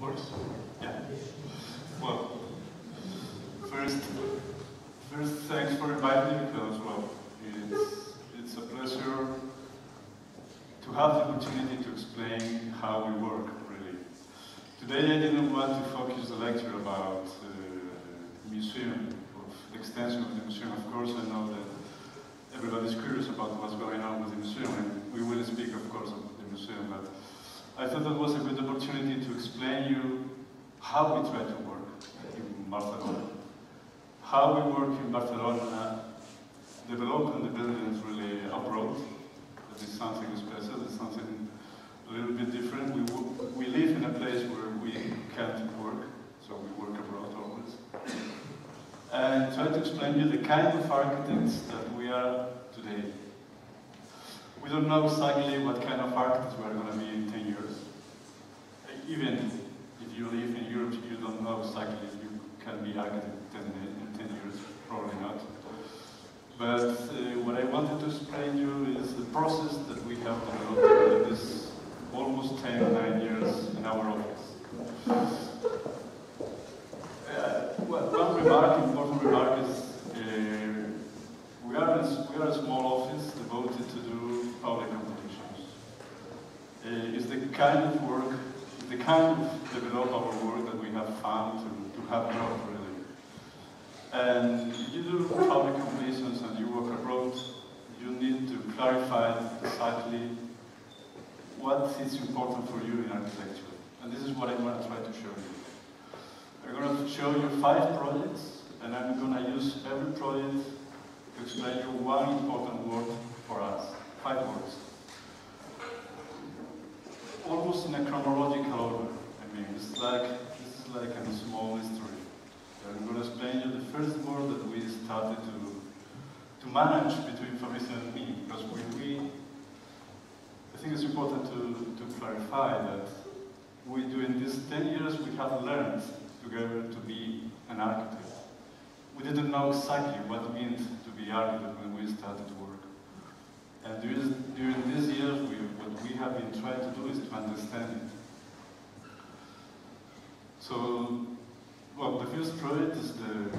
Works? Yeah. Well, first thanks for inviting me, because, well, it's a pleasure to have the opportunity to explain how we work, really. Today I didn't want to focus the lecture about the museum, or the extension of the museum. Of course, I know that everybody's curious about what's going on with the museum, and we will speak, of course, about the museum, but I thought that was a good opportunity to explain you how we try to work in Barcelona. How we work in Barcelona, developing the buildings really abroad. That is something special, that's something a little bit different. We live in a place where we can't work, so we work abroad always. And try to explain you the kind of architects that we are today. We don't know exactly what kind of architects we are going to be in 10 years. Even if you live in Europe, you don't know exactly if you can be architect in 10 years, probably not. But what I wanted to explain to you is the process that we have developed in this almost 9 years in our office. One important remark is we are a small office devoted to do public competitions. It's the kind of work, the kind of develop our work that we have found to have growth, really. And you do public competitions and you work abroad, you need to clarify exactly what is important for you in architecture. And this is what I'm going to try to show you. I'm going to show you 5 projects, and I'm going to use every project to explain you one important word for us. 5 words. Almost in a chronological order. I mean, it's like, this is like a small history. I'm going to explain you the first word that we started to manage between Fabrizio and me, because I think it's important to clarify that we do in these 10 years we have learned together to be an architect. We didn't know exactly what it meant to be architect when we started to work. And during these years, what we have been trying to do is to understand it. So, well, the first project is the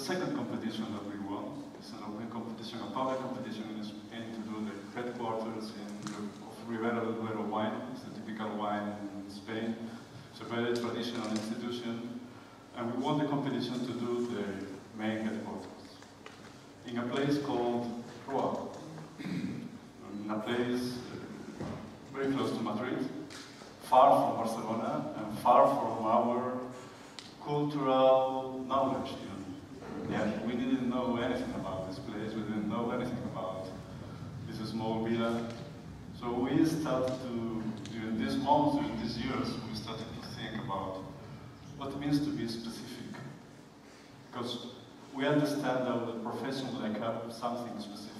second competition that we won. It's an open competition, a public competition in Spain to do the headquarters of Ribera del Duero wine. It's a typical wine in Spain. It's a very traditional institution. And we won the competition to do the main headquarters in a place called Roa, in a place very close to Madrid, far from Barcelona and far from our cultural knowledge. Yeah, we didn't know anything about this place, we didn't know anything about this small villa. So we started to, during these months, during these years, we started to think about what it means to be specific. Because we understand that the profession like have something specific.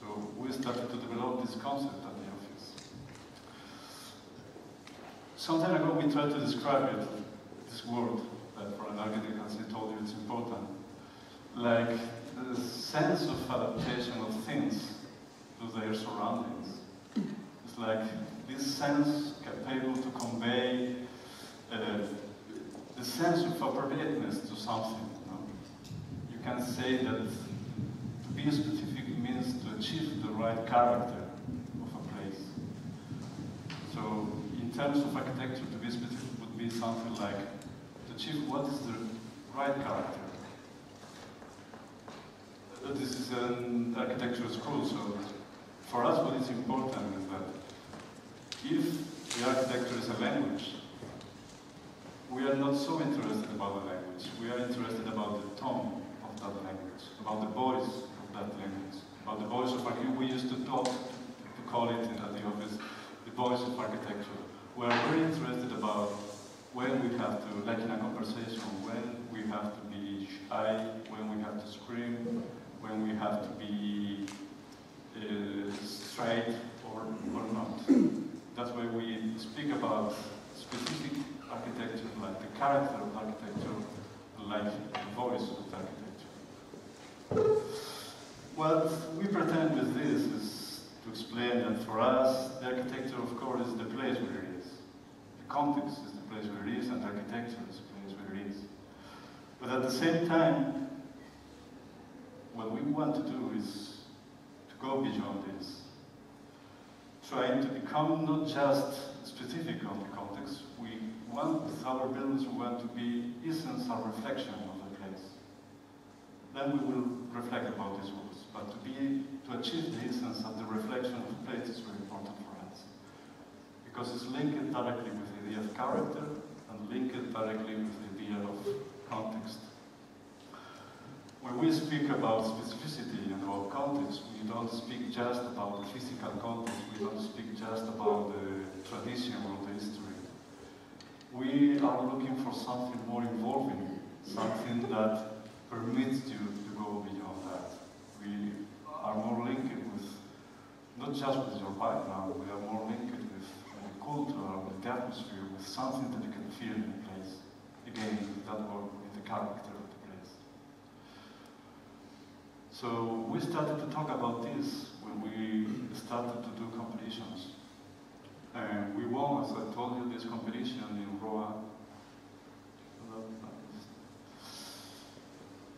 So we started to develop this concept at the office. Some time ago we tried to describe it, this word, that for an architect, as I told you, it's important. Like the sense of adaptation of things to their surroundings. It's like this sense capable to convey the sense of appropriateness to something. You know? You can say that to be specific means to achieve the right character of a place. So, in terms of architecture, to be specific would be something like to achieve what is the right character. This is an architectural school, so for us what is important is that if the architecture is a language, we are not so interested about the language. We are interested about the tone of that language, about the voice of that language, about the voice of architecture. We used to call it at the office, the voice of architecture. We are very interested about when we have to, like in a conversation, when we have to be shy, when we have to scream, when we have to be straight or not. That's why we speak about specific architecture, like the character of architecture, like the voice of architecture. What we pretend with this is to explain that for us, the architecture, of course, is the place where it is. context is the place where it is, and architecture is the place where it is. But at the same time, what we want to do is to go beyond this, trying to become not just specific on the context. We want with our buildings, we want to be essence or reflection of the place. Then we will reflect about these walls. But to achieve the essence of the reflection of the place is very important for us, because it's linked directly with the idea of character and linked directly with the idea of context. When we speak about specificity and about context, we don't speak just about the physical context, we don't speak just about the tradition or the history. We are looking for something more involving, something that permits you to go beyond that. We are more linked with, not just with your background, we are more linked with the culture, with the atmosphere, with something that you can feel in the place. Again, with that work, with the character of the place. So we started to talk about this when we started to do competitions. We won, as I told you, this competition in Roa.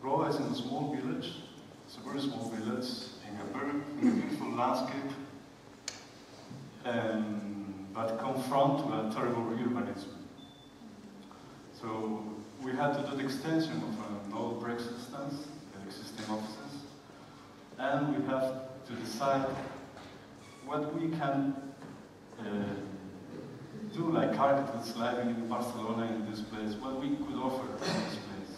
Roa is in a small village. It's a very small village in a very beautiful landscape, but confronted with a terrible urbanism. So we had to do the extension of an old brick systems, the existing offices, and we have to decide what we can do like architects living in Barcelona in this place, what we could offer in this place.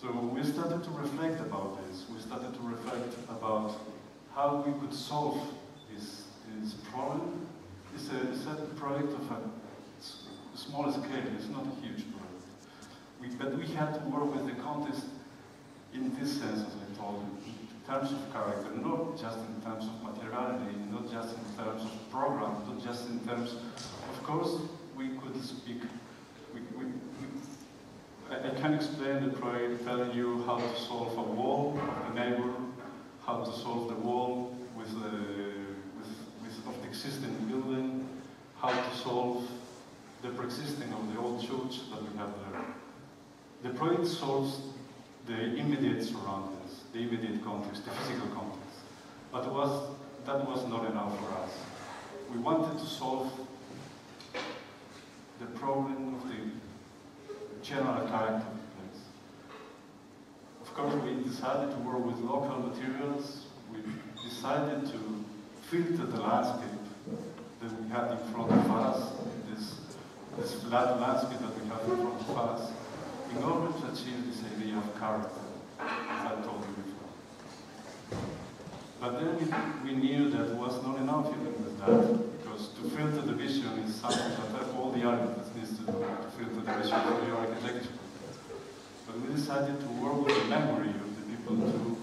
So we started to reflect about this. We started to reflect about how we could solve this problem. It's a project of a small scale, it's not a huge project. But we had to work with the context in this sense, as I told you, in terms of character, not just in terms of materiality, not just in terms of program, not just in terms, of course, we could speak, I can explain the project, telling you how to solve a wall of a neighbor, how to solve the wall of the existing building, how to solve the pre-existing of the old church that we have there. The project solves the immediate surroundings, the immediate context, the physical context. But that was not enough for us. We wanted to solve the problem of the general character of the place. Of course, we decided to work with local materials. We decided to filter the landscape that we had in front of us, this flat landscape that we have in front of us, in order to achieve this idea of character, as I told you before. But then we knew that was not enough even with that, because to filter the vision is something that all the architects needs to do, to filter the vision of the architecture. But we decided to work with the memory of the people to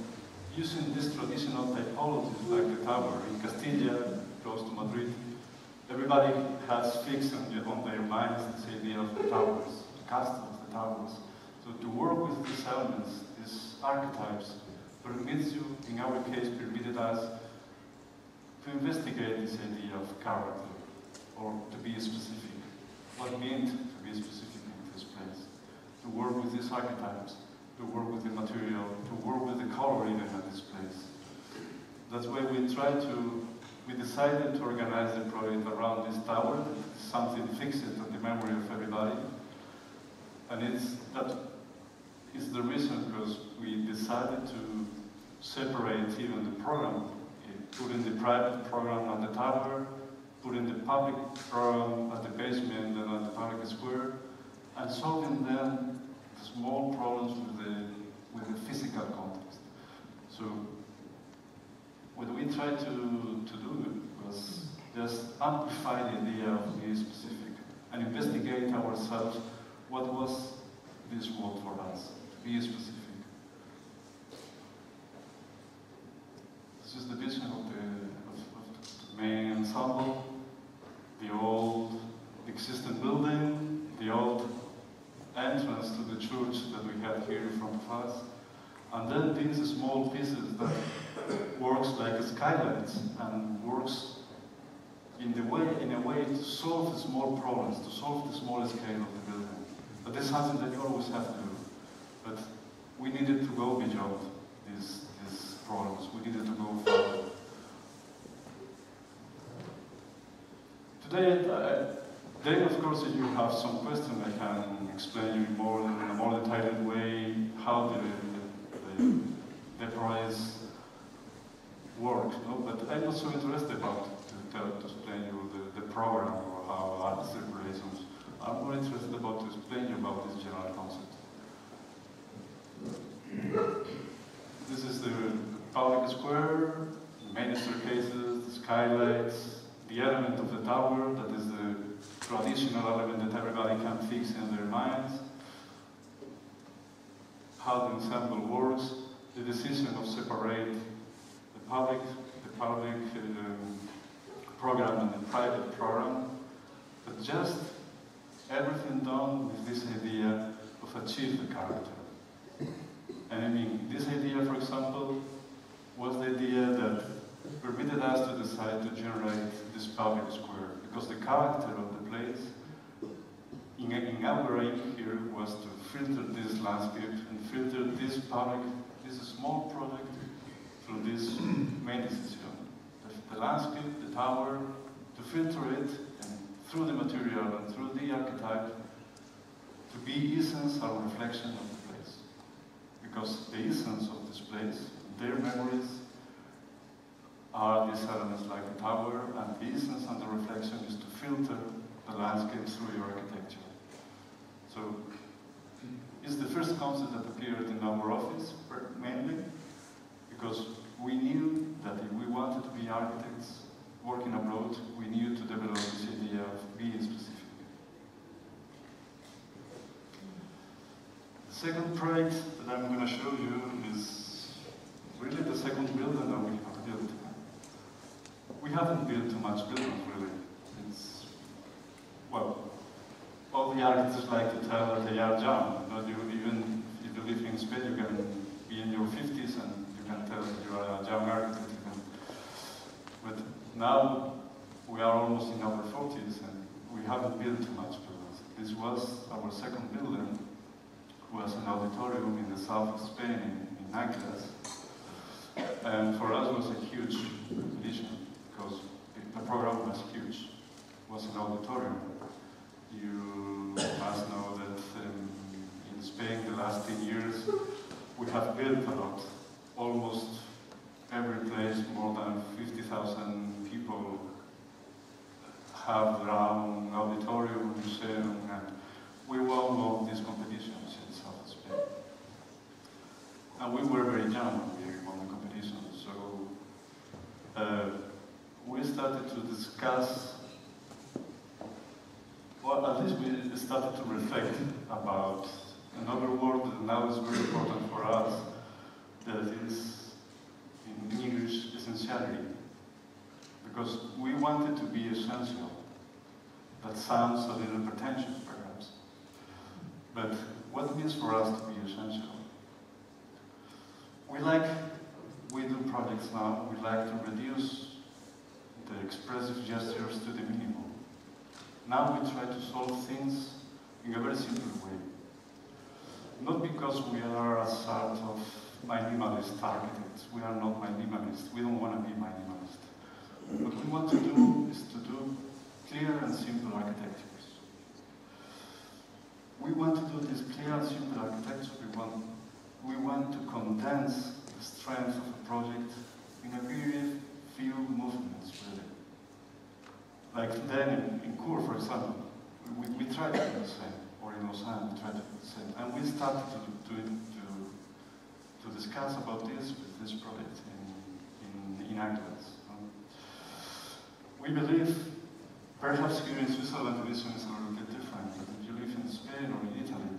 using these traditional typologies like the tower in Castilla, close to Madrid. Everybody has fixed on their minds this idea of the towers, the castles, the towers. So to work with these elements, these archetypes, permits you, in our case, permitted us to investigate this idea of character, or to be specific. What meant to be specific in this place? To work with these archetypes, to work with the material, to work with the color even at this place. That's why we decided to organize the project around this tower. It's something fixed on the memory of everybody. And that is the reason because we decided to separate even the program, putting the private program on the tower, putting the public program at the basement and at the public square, and solving then the small problems with the physical context. So what we tried to do was just amplify the idea of being specific and investigate ourselves what was this word for us, to be specific. This is the vision of the main ensemble, the existing building, the old entrance to the church that we had here in front of us, and then these small pieces that works like skylights and works in a way to solve the small problems, to solve the smaller scale of the building. But that's something that you always have to do. But we needed to go beyond these problems. We needed to go further. Today, then of course, if you have some questions, I can explain you more in a more detailed way how the prize works. No? But I'm not so interested about to explain you the program or how art circulations. I'm more interested about to explain you about this general concept. This is the public square, many staircases, the skylights, the element of the tower that is the traditional element that everybody can fix in their minds, how the ensemble works, the decision of separate the public program and the private program, but just everything done with this idea of achieve the character. And I mean, this idea, for example, was the idea that permitted us to decide to generate this public square, because the character of the place in our aim here was to filter this landscape and filter this public, this small product through this main decision. The landscape, the tower, to filter it and through the material and through the archetype to be essence or reflection of the place. Because the essence of this place, their memories, are these elements like the tower, and the essence and the reflection is to filter the landscape through your architecture. So it's the first concept that appeared in our office, mainly because we knew that if we wanted to be architects working abroad, we knew to develop this idea of being specific. The second project that I'm going to show you is really the second building that we have built. We haven't built too much buildings, really. It's, well, all the architects like to tell that they are young. Not even if you live in Spain, you can be in your 50s and you can tell that you are a young architect. But now we are almost in our 40s and we haven't built too much buildings. This was our second building. It was an auditorium in the south of Spain, in Aguilas. And for us it was a huge addition. Because the program was huge, it was an auditorium. You must know that in Spain, the last 10 years, we have built a lot. Almost every place, more than 50,000 people have their own auditorium, museum, and we won all these competitions in South Spain. And we were very young when we won the competition, so we started to discuss, well, at least we started to reflect about another word that now is very important for us, that is, in English, essentiality. Because we wanted to be essential. That sounds a little pretentious, perhaps. But what means for us to be essential? We do projects now, we like to reduce the expressive gestures to the minimal. Now we try to solve things in a very simple way. Not because we are a sort of minimalist architects. We are not minimalist. We don't want to be minimalist. What we want to do is to do clear and simple architectures. We want to do this clear and simple architecture. We want to condense the strength of a project in a period few movements, really. Like then in Chur, for example, we tried to do the same, or in Lausanne, we tried to do the same. And we started to discuss about this with this project in Aguilas. We believe, perhaps here in Switzerland, the vision is a little bit different, but if you live in Spain or in Italy,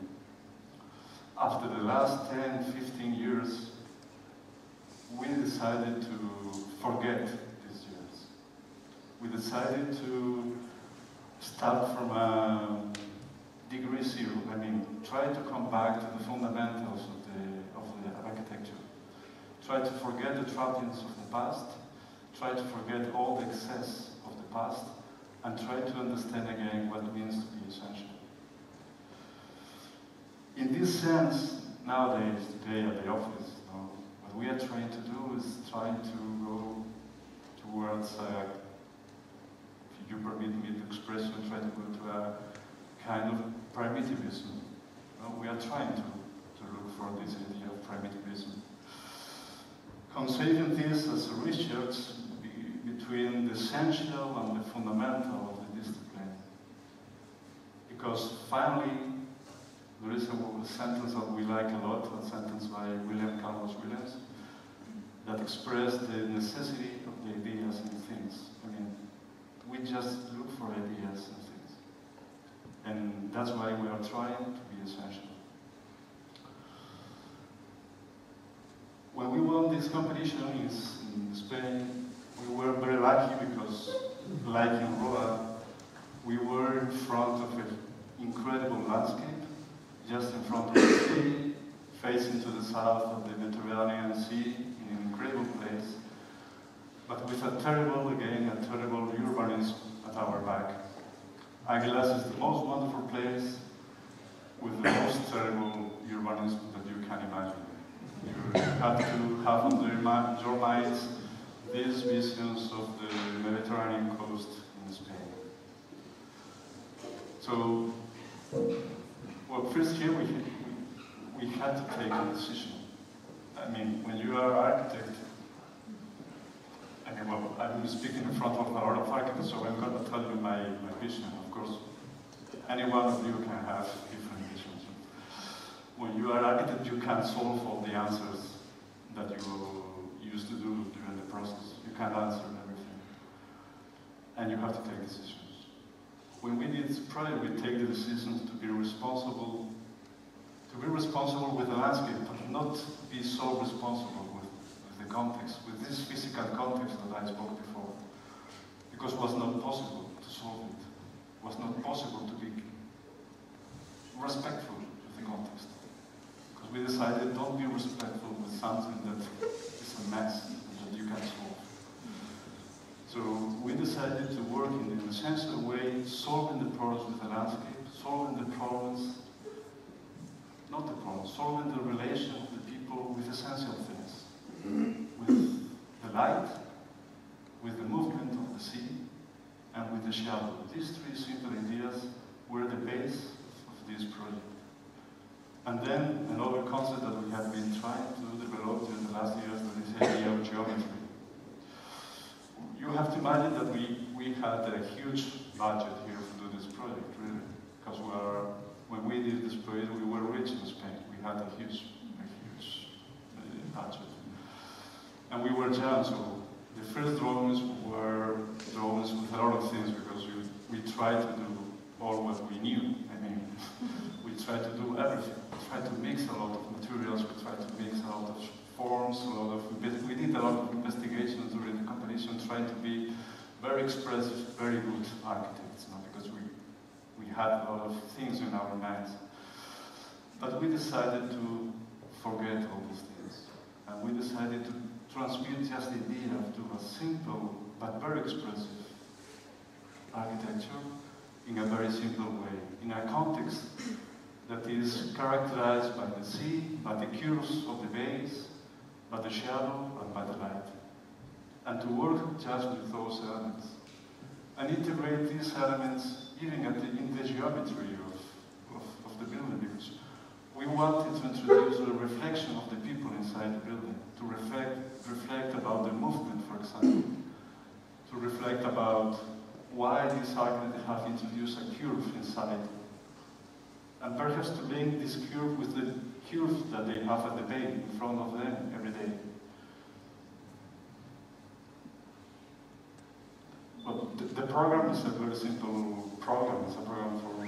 after the last 10, 15 years, we decided to forget these years. We decided to start from a degree zero. I mean, try to come back to the fundamentals of the architecture. Try to forget the trappings of the past. Try to forget all the excess of the past and try to understand again what it means to be essential. In this sense, nowadays, today at the office, you know, what we are trying to do is trying to go towards, if you permit me the expression, try to go to a kind of primitivism. You know, we are trying to look for this idea of primitivism. Conceiving this as a research between the essential and the fundamental of the discipline. Because finally, there is a sentence that we like a lot, a sentence by William Carlos Williams, that expressed the necessity of the ideas and things. I mean, we just look for ideas and things. And that's why we are trying to be essential. When we won this competition in Spain, we were very lucky because, like in Roa, we were in front of an incredible landscape. Just in front of the sea, facing to the south of the Mediterranean Sea, in an incredible place, but with a terrible, again, a terrible urbanism at our back. Aguilas is the most wonderful place with the most terrible urbanism that you can imagine. You have to have on your minds these visions of the Mediterranean coast in Spain. So, well, first here we had to take a decision. I mean, when you are an architect, I mean, well, I'm speaking in front of a lot of architects, so I'm going to tell you my vision, of course. Any one of you can have different visions. When you are an architect, you can't solve all the answers that you used to do during the process. You can't answer everything. And you have to take decisions. When we did this project, we take the decisions to be responsible with the landscape, but not be so responsible with the context, with this physical context that I spoke before, because it was not possible to solve it. It was not possible to be respectful to the context, because we decided don't be respectful with something that is a mess that you can solve. So we decided to work in an essential way, solving the problems with the landscape, solving the problems, not the problems, solving the relation of the people with essential things, with the light, with the movement of the sea, and with the shadow. These three simple ideas were the base of this project. And then another concept that we have been trying to develop during the last years, that is the idea of geometry. You have to imagine that we had a huge budget here to do this project, really, because when we did this project, we were rich in Spain. We had a huge budget. And we were jam, so the first drawings were drawings with a lot of things, because we tried to do all what we knew. I mean, we tried to do everything. We tried to mix a lot of materials, we tried to mix a lot of forms, we did a lot of investigations during the competition, trying to be very expressive, very good architects, you know, because we had a lot of things in our minds. But we decided to forget all these things, and we decided to transmute just the idea to a simple but very expressive architecture in a very simple way, in a context that is characterized by the sea, by the curves of the bays, by the shadow and by the light, and to work just with those elements and integrate these elements even in the geometry of the building, because we wanted to introduce a reflection of the people inside the building, to reflect about the movement, for example, to reflect about why this architect have introduced a curve inside, and perhaps to link this curve with the curve that they have at the bay in front of them every day. But the program is a very simple program. It's a program for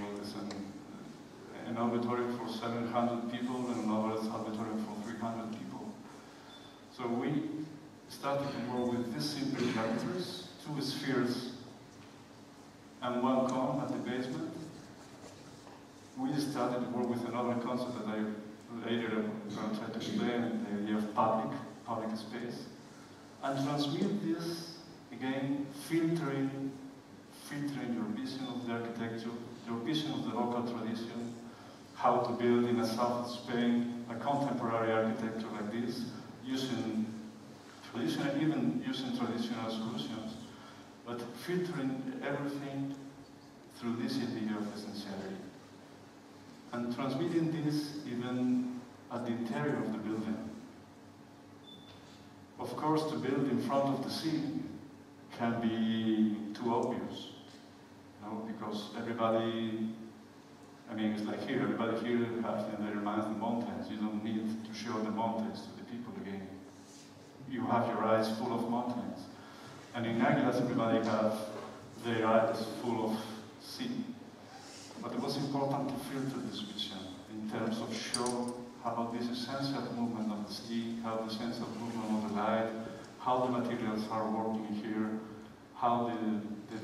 an auditorium for 700 people and another auditorium for 300 people. So we started to work with these simple characters, two spheres and one cone at the basement. We started to work with another concept that I later going to try to explain, the idea of public space, and transmute this, again, filtering how to build in the south of Spain a contemporary architecture like this, using traditional, even using traditional solutions, but filtering everything through this idea of essentiality. And transmitting this even at the interior of the building. Of course, to build in front of the sea can be too obvious, you know, because everybody, I mean, it's like here, everybody here has in their minds the mountains. You don't need to show the mountains to the people again. You have your eyes full of mountains. And in Aguilas, everybody has their eyes full of sea. But it was important to filter this vision in terms of show about this essential movement of the sea, how the essential movement of the light, how the materials are working here, how the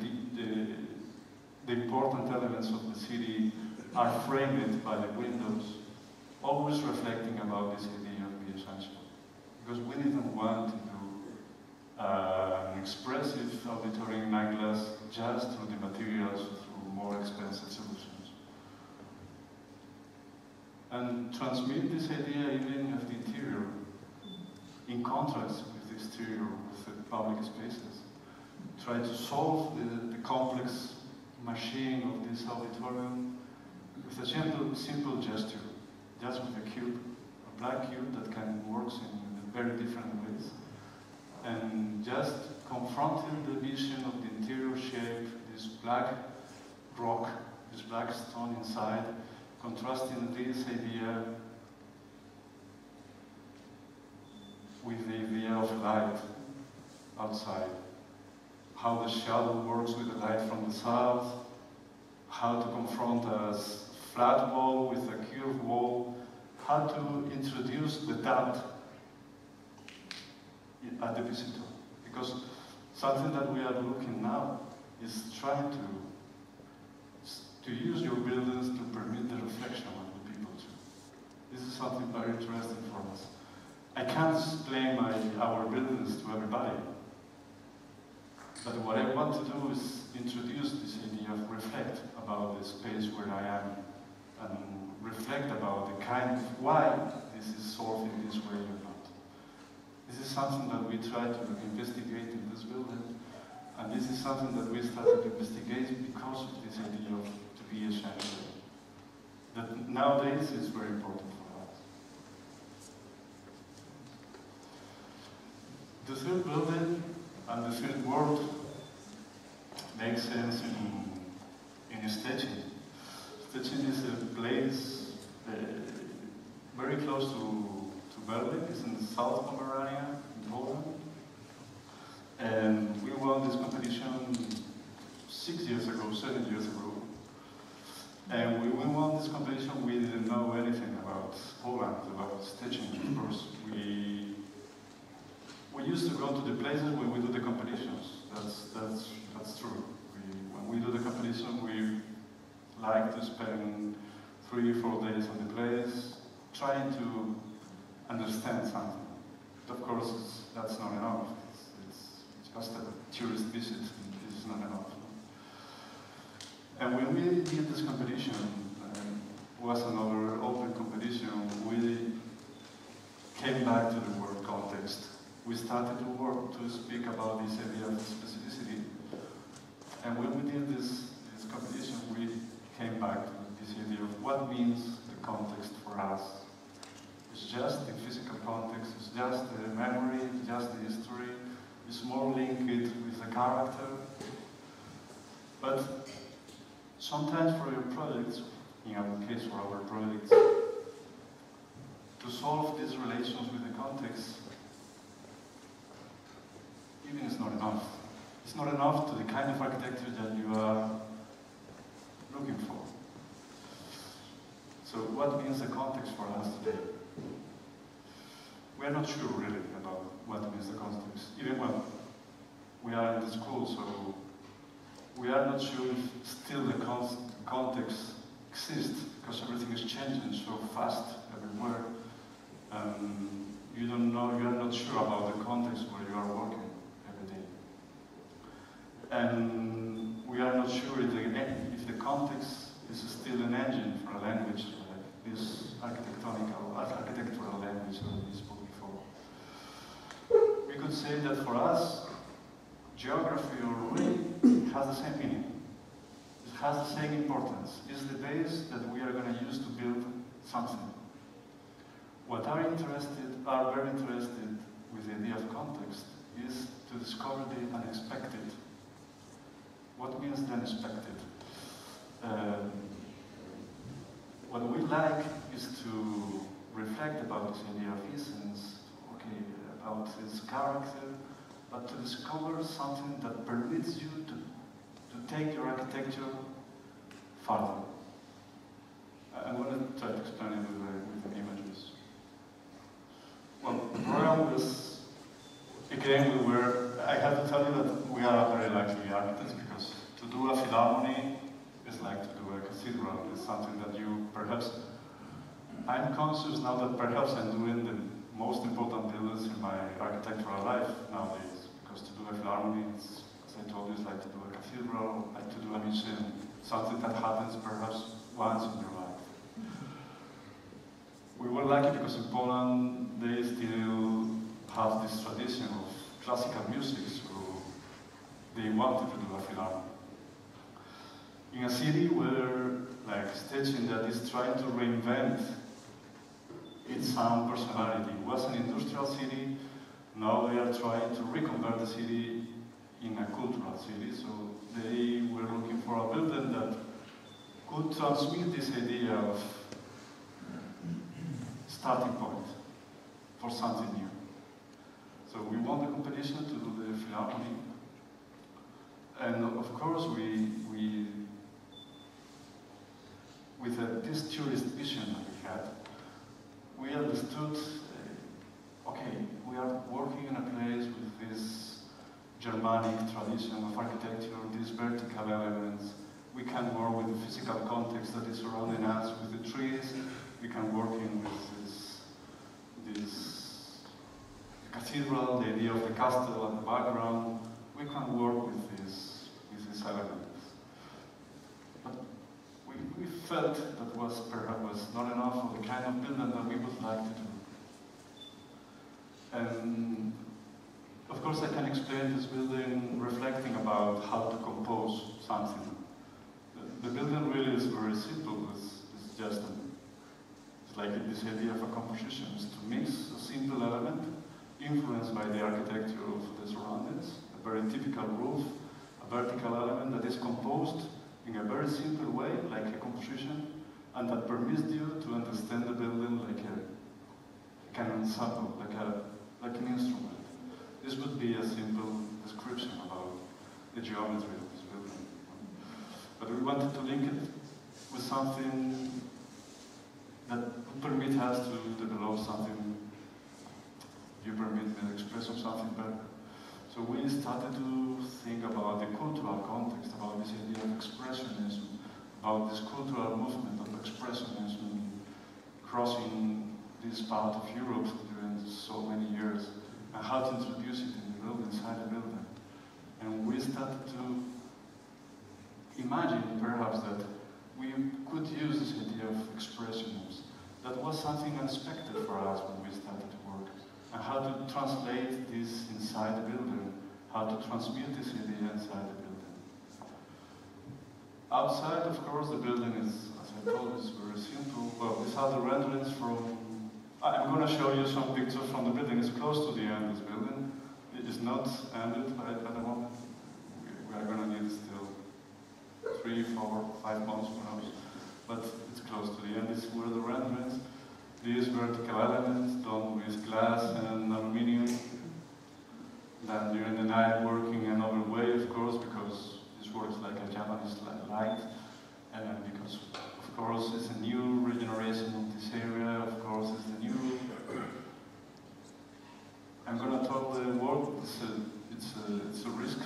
important elements of the city are framed by the windows, always reflecting about this idea of the essential. Because we didn't want to do an expressive auditorium in Aguilas just through the materials, through more expensive solutions. And transmit this idea even of the interior, in contrast with the exterior, with the public spaces. Try to solve the complex machine of this auditorium with a gentle, simple gesture, just with a cube, a black cube that can work in very different ways. And just confronting the vision of the interior shape, this black rock, this black stone inside, contrasting this idea with the idea of light outside. How the shadow works with the light from the south, how to confront a flat wall with a curved wall, how to introduce the doubt at the visitor. Because something that we are looking now is trying to use your buildings to permit the reflection of the people too. This is something very interesting for us. I can't explain our buildings to everybody, but what I want to do is introduce this idea of reflect about the space where I am, and reflect about the kind of why this is solved in this way or not. This is something that we try to investigate in this building, and this is something that we started to investigate because of this idea of to be essential. That nowadays is very important for us. The third building and the third world makes sense in Szczecin. Szczecin is a place very close to Berlin. It's in the south Pomerania, in Poland. And we won this competition 7 years ago. And when we won this competition, we didn't know anything about Poland, about Szczecin, of course. We used to go to the places where we do the competitions. That's true. When we do the competition, we like to spend 3 or 4 days on the place, trying to understand something. But of course, that's not enough. It's just a tourist visit. This is not enough. And when we did this competition, it was another open competition, we came back to the world context. We started to work to speak about this idea of specificity. And when we did this competition, we came back to this idea of what means the context for us. It's just the physical context, it's just the memory, it's just the history. It's more linked with the character. But sometimes for your projects, in our case for our projects, to solve these relations with the context, even it's not enough. It's not enough to the kind of architecture that you are looking for. So what means the context for us today? We are not sure really about what means the context. Even when we are in the school, so we are not sure if still the context exists, because everything is changing so fast everywhere. You don't know, you are not sure about the context where you are working. And we are not sure if the context is still an engine for a language like architectural language that we spoke before. We could say that for us, geography or ruling has the same meaning. It has the same importance. It's the base that we are going to use to build something. What are very interested with the idea of context is to discover the unexpected. What means the unexpected? What we like is to reflect about the idea of essence, okay, about its character, but to discover something that permits you to take your architecture farther. I'm going to try to explain it with the images. Well, the program was, again, I have to tell you that we are very likely architects, because to do a philharmony is like to do a cathedral. It's something that you perhaps, I'm conscious now that perhaps I'm doing the most important buildings in my architectural life nowadays, because to do a philharmony, it's, as I told you, it's like to do a cathedral, like to do a museum, something that happens perhaps once in your life. We were lucky because in Poland they still have this tradition of classical music, so they wanted to do a philharmony. In a city where, like Szczecin, that is trying to reinvent its own personality. It was an industrial city, now they are trying to reconvert the city in a cultural city, so they were looking for a building that could transmit this idea of starting point for something new. So we won the competition to do the philharmony, and of course we with this tourist vision that we had, we understood, okay, we are working in a place with this Germanic tradition of architecture, these vertical elements. We can work with the physical context that is surrounding us, with the trees. We can work in with this cathedral, the idea of the castle and the background. We can work with these elements. But we felt that was perhaps not enough for the kind of building that we would like to do. And of course I can explain this building reflecting about how to compose something. The building really is very simple. It's just like this idea of a composition is to mix a simple element influenced by the architecture of the surroundings, a very typical roof, a vertical element that is composed in a very simple way, like a composition, and that permits you to understand the building like an ensemble, like an instrument. This would be a simple description about the geometry of this building. But we wanted to link it with something that permit us to develop something, you permit me to express of something better. So we started to think about the cultural context, about this idea of expressionism, about this cultural movement of expressionism crossing this part of Europe during so many years, and how to introduce it in the building, inside the building. And we started to imagine perhaps that we could use this idea of expressionism. That was something unexpected for us when we started to work. And how to translate this inside the building, how to transmute this idea inside the building. Outside, of course, the building is, as I told you, it's very simple. Well, these are the renderings from... I'm going to show you some pictures from the building. It's close to the end of this building. It is not ended at the moment. We are going to need still 3, 4, 5 months, who knows? But it's close to the end. It's where the renderings, these vertical elements done with glass and aluminium. Then during the night, working another way, of course, because this works like a Japanese light, and because, of course, it's a new regeneration of this area. Of course, it's the new. I'm gonna talk the word. It's a risk.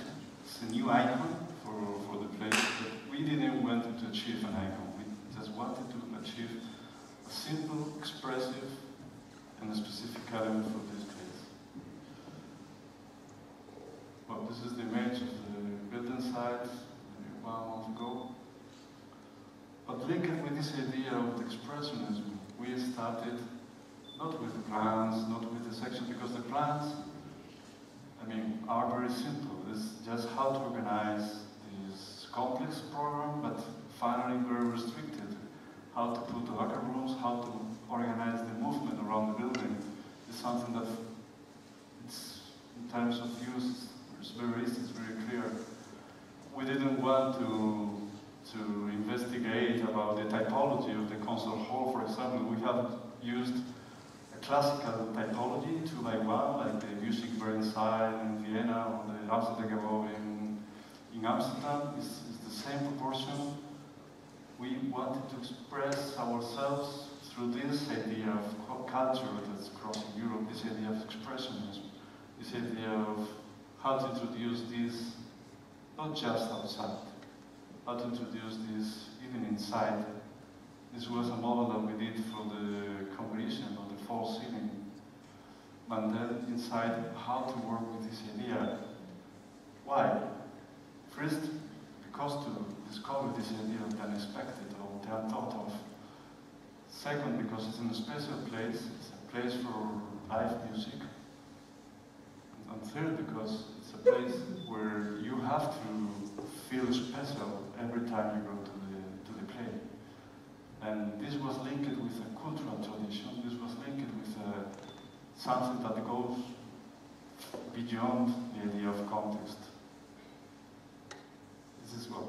It's a new icon for the place, but we didn't want to achieve an icon. We just wanted to achieve a simple, expressive, and a specific element for this place. Well, this is the image of the building site 1 month ago. But linked with this idea of expressionism, we started not with the plans, not with the section, because the plans, I mean, are very simple. It's just how to organize this complex program, but finally very restricted. How to put the locker rooms, how to organize the movement around the building is something that, it's, in terms of use, it's very easy, it's very clear. We didn't want to investigate about the typology of the concert hall, for example. We have used a classical typology, 2 by 1, like the Musikverein side in Vienna or the Amsterdam in Amsterdam. It's the same proportion. We wanted to express ourselves through this idea of culture that's crossing Europe, this idea of expressionism, this idea of how to introduce this, not just outside, how to introduce this even inside. This was a model that we did for the composition of the fall ceiling. And then inside, how to work with this idea. Why? First, because to discover this idea of the unexpected or the unthought of. Second, because it's in a special place, it's a place for live music. And third, because it's a place where you have to feel special every time you go to the play. And this was linked with a cultural tradition, this was linked with something that goes beyond the idea of context. This is what,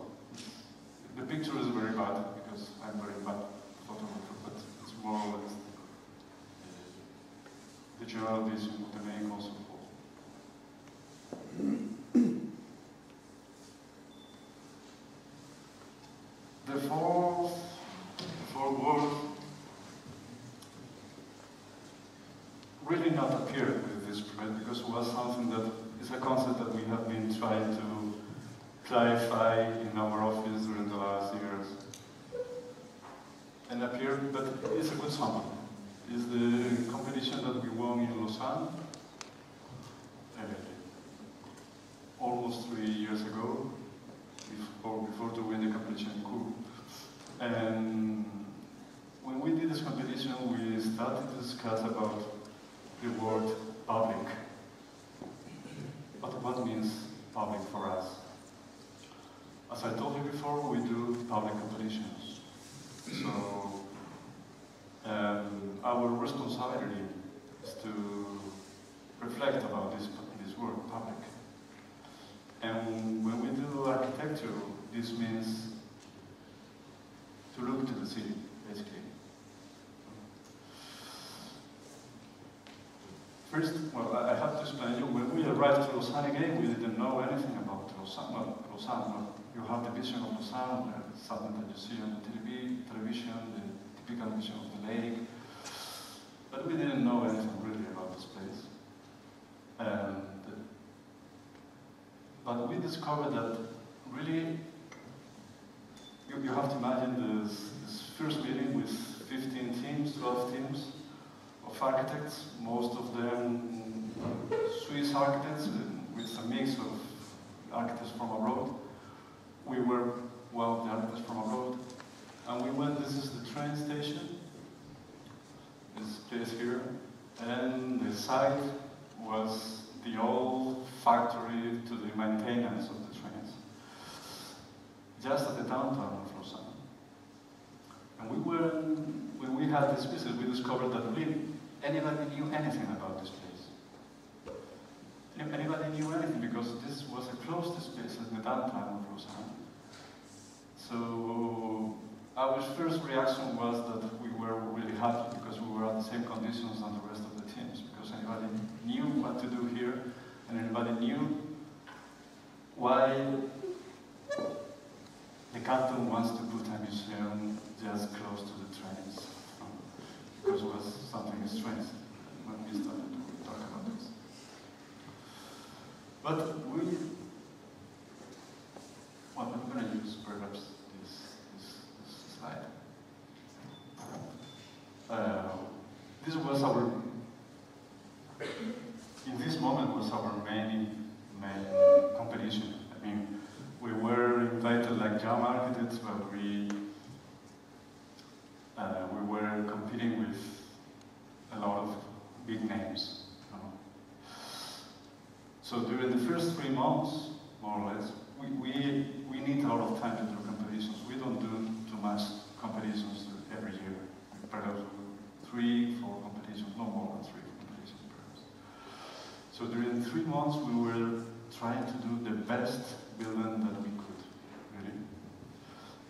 the picture is very bad, because I'm very bad photographer, but it's more or less the journalism of the main also. The fourth word really not appeared with this project, because it was something that is a concept that we have been trying to clarify in our office during the last years. And appeared, but it's a good summary. It's the competition that we won in Lausanne. Almost 3 years ago, before to win the competition in Chur. And when we did this competition, we started to discuss about the word public. But what means public for us? As I told you before, we do public competitions. So our responsibility is to reflect about this word public. And when we do architecture, this means to look to the city, basically. First, well, I have to explain you, when we arrived to Lausanne again, we didn't know anything about Lausanne. Well, Lausanne, you have the vision of Lausanne, something that you see on the television, the typical vision of the lake. But we didn't know anything really about this place. But we discovered that really, you have to imagine this first meeting with 15 teams, 12 teams of architects, most of them Swiss architects with a mix of architects from abroad. We were one of the architects from abroad. And we went, this is the train station, this place here, and the site was the old factory to the maintenance of the trains, just at the downtown of Lausanne. And when we had this visit, we discovered that really anybody knew anything about this place. Anybody knew anything, because this was the closest place at the downtown of Lausanne. So our first reaction was that we were really happy, because we were at the same conditions as the rest of the teams, because anybody knew what to do here, and everybody knew why the canton wants to put a museum just close to the trains, because it was something strange when we started to talk about this. But well, I'm going to use perhaps this slide. This was our. In this moment was our main competition. I mean, we were invited like young architects, but we we were competing with a lot of big names. So during the first 3 months, more or less, we need a lot of time to do competitions. We don't do too much competitions every year. Perhaps 3, 4 competitions, no more than 3 competitions perhaps. So during 3 months, we were trying to do the best building that we could, really.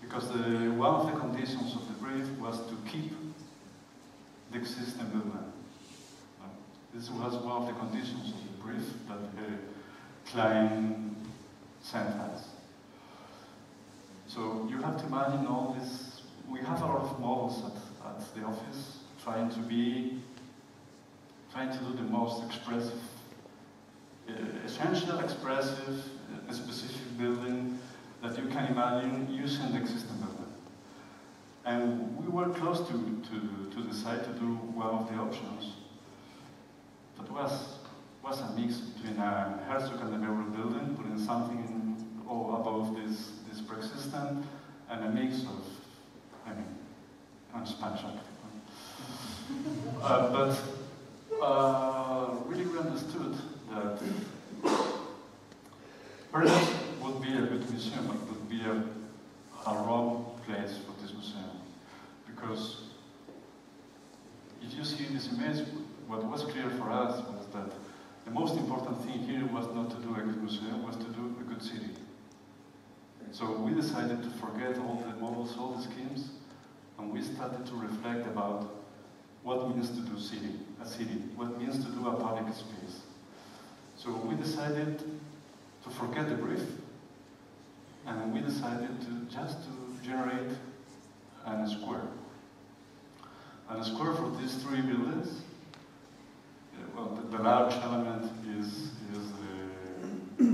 Because one of the conditions of the brief was to keep the existing building. This was one of the conditions of the brief that Klein sent us. So you have to imagine all this. We have a lot of models at the office, trying to do the most expressive, essential, expressive, specific building that you can imagine using the existing building. And we were close to decide to do one of the options. That was a mix between a Herzog and de Meuron building, putting something in all above this brick system, and a mix of, expansion. But really we understood that Berlin would be a good museum, but would be a wrong place for this museum. Because if you see this image, what was clear for us was that the most important thing here was not to do a good museum, was to do a good city. So we decided to forget all the models, all the schemes, and we started to reflect about what means to do a city, what means to do a public space. So we decided to forget the brief, and we decided to generate a square. And a square for these 3 buildings. Well, the large element is the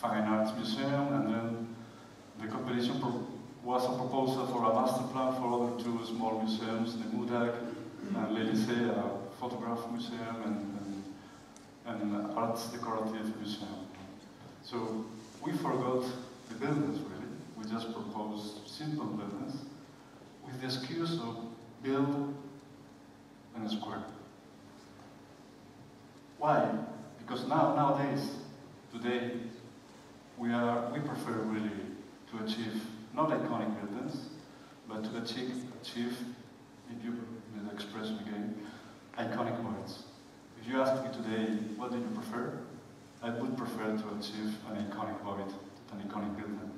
Fine Arts Museum, and then the competition was a proposal for a master plan for other 2 small museums, the Mudak and L'Elysée, a photograph museum, and arts decorative museum. So we forgot the buildings, really. We just proposed simple buildings with the excuse of build and a square. Why? Because today, we prefer really to achieve not iconic buildings, but to achieve, if you use the expression again, iconic words. If you ask me today, what do you prefer? I would prefer to achieve an iconic word, an iconic building,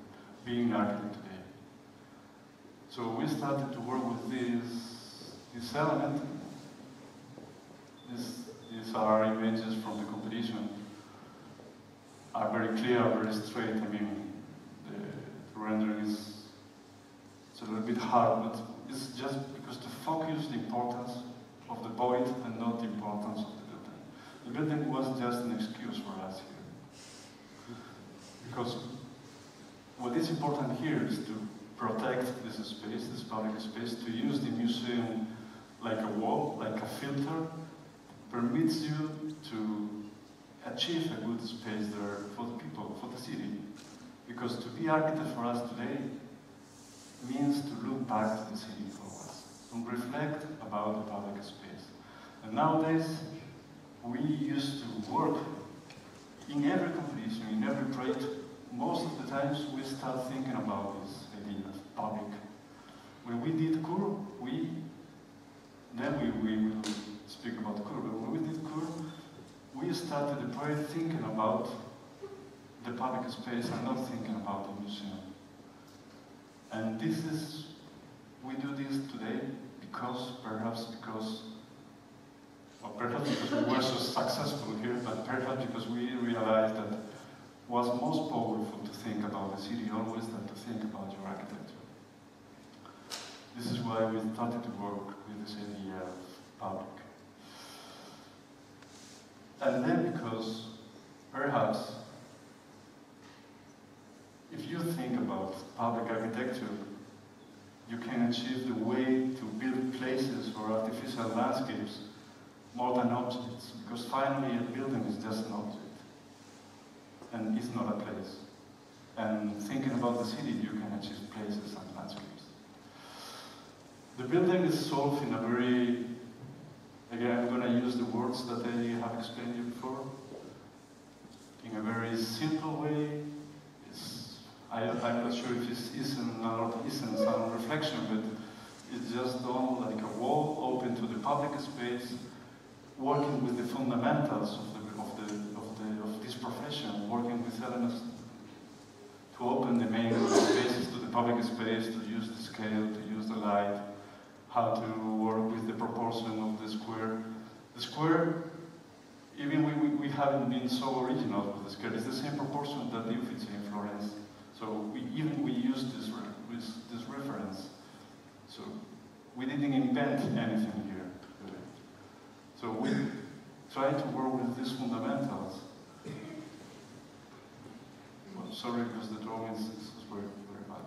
being an architect today. So we started to work with this element. These are images from the competition, are very clear, very straight. The rendering is a little bit hard, but it's just because to focus the importance of the point and not the importance of the building. The building was just an excuse for us here. Because what is important here is to protect this space, this public space, to use the museum like a wall, like a filter, permits you to achieve a good space there for the people, for the city. Because to be architect for us today means to look back to the city for us, and reflect about the public space. And nowadays, we used to work in every competition, in every project. Most of the times, we start thinking about this idea of public. When we did Chur, we will speak about Chur, but when we did Chur, we started the project thinking about the public space and not thinking about the museum. And we do this today perhaps because we were so successful here, but perhaps because we realized that it was most powerful to think about the city always than to think about your architecture. This is why we started to work with this idea of public. And then because perhaps if you think about public architecture, you can achieve the way to build places or artificial landscapes more than objects, because finally a building is just an object and it's not a place. And thinking about the city, you can achieve places and landscapes. The building is solved in a very, again, I'm going to use the words that I have explained you before, in a very simple way. It's, I'm not sure if it's isn't or isn't some reflection, but it's just done like a wall open to the public space, working with the fundamentals of this profession, working with elements to open the main spaces to the public space, to use the scale, to use the light, how to work with the proportion of the square. The square, even we haven't been so original with the square, it's the same proportion that the Uffizi in Florence. So we use this reference. So we didn't invent anything here. So we try to work with these fundamentals. Well, sorry, because the drawing is very bad.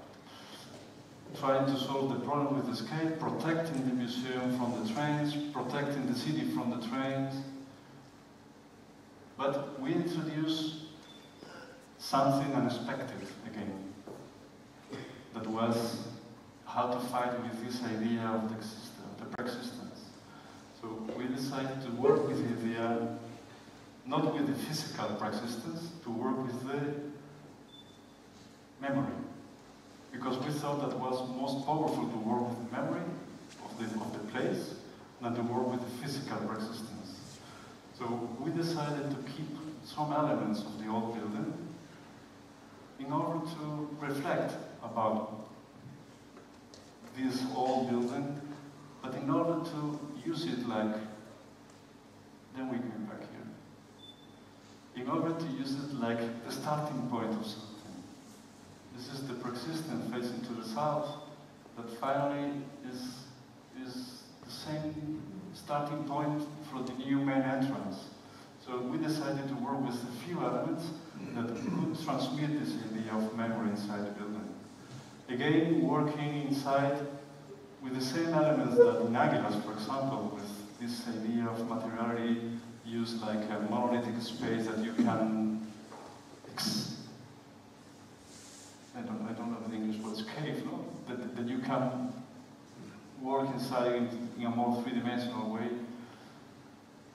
Trying to solve the problem with the scale, protecting the museum from the trains, protecting the city from the trains. But we introduced something unexpected again. That was how to fight with this idea of the pre-existence. So we decided to work with the idea, not with the physical pre-existence, to work with the memory. Because we thought that was most powerful to work with the memory of the place than to work with the physical pre-existence. So we decided to keep some elements of the old building in order to reflect about this old building, but in order to use it like, then we came back here. In order to use it like the starting point of something. This is the pre-existent facing to the south, that finally is the same starting point for the new main entrance. So we decided to work with a few elements that could transmit this idea of memory inside the building. Again, working inside with the same elements that in Aguilas, for example, with this idea of materiality used like a monolithic space that you can I don't know the English word, cave, no? That you can work inside in a more three-dimensional way,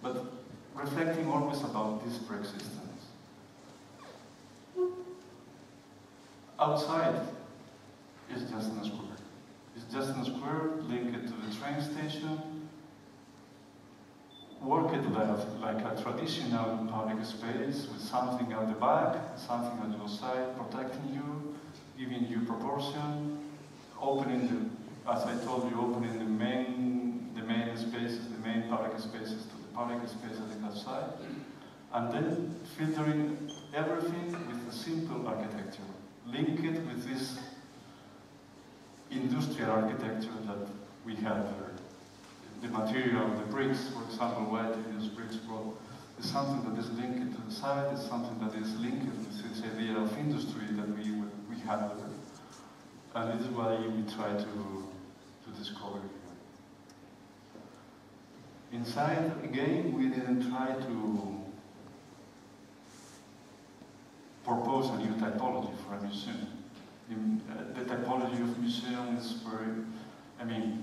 but reflecting always about this pre-existence. Outside is just a square. It's just a square linked to the train station, worked like a traditional public space with something at the back, something on your side, protecting you, giving you proportion, opening the, as I told you, opening the main spaces, the main public spaces to the public space at the outside, and then filtering everything with a simple architecture, linked with this industrial architecture that we have there. The material, the bricks, for example, why they use bricks for, is something that is linked to the site, is something that is linked with this idea of industry that we have there. And this is why we try to discover here. Inside, again, we didn't try to propose a new typology for a museum. The typology of museum is very, I mean,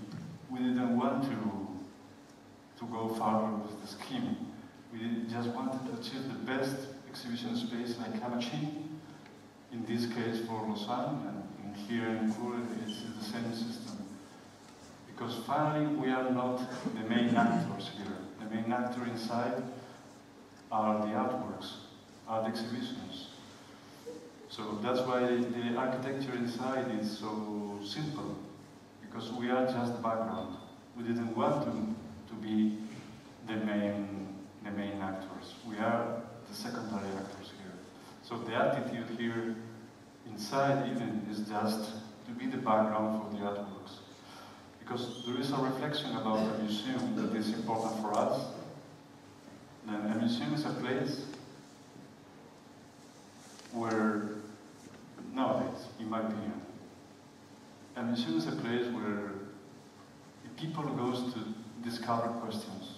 we didn't want to go farther with the scheme. We just wanted to achieve the best exhibition space like Camachin, in this case for Lausanne, and here in Chur it's the same system. Because finally we are not the main actors here. The main actor inside are the artworks, are the exhibitions. So that's why the architecture inside is so simple, because we are just background. We didn't want to be the main actors. We are the secondary actors here. So the attitude here inside even is just to be the background for the artworks. Because there is a reflection about a museum that is important for us. Then a museum is a place where nowadays, in my opinion, a museum is a place where the people goes to discover questions.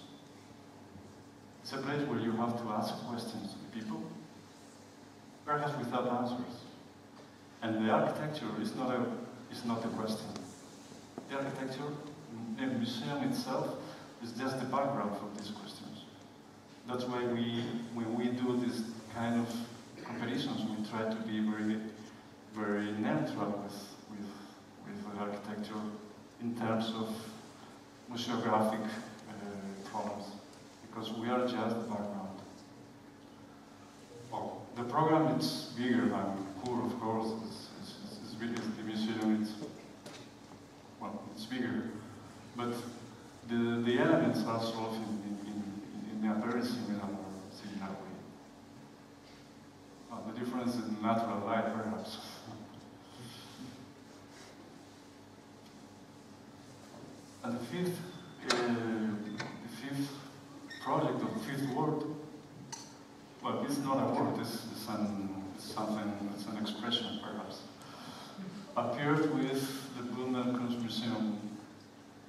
It's a place where you have to ask questions to the people, perhaps without answers. And the architecture is not a question. The architecture the museum itself is just the background for these questions. That's why we, when we do this kind of competitions, we try to be very neutral with architecture in terms of museographic problems, because we are just the background. Oh, the program is bigger than Chur, of course. The museum is, well, it's bigger, but the elements are solved in a very similar way. The difference is natural light, perhaps. And the fifth project of the fifth word, well, it's not a word, it's an expression, perhaps. Appeared with the Bündner Kunstmuseum.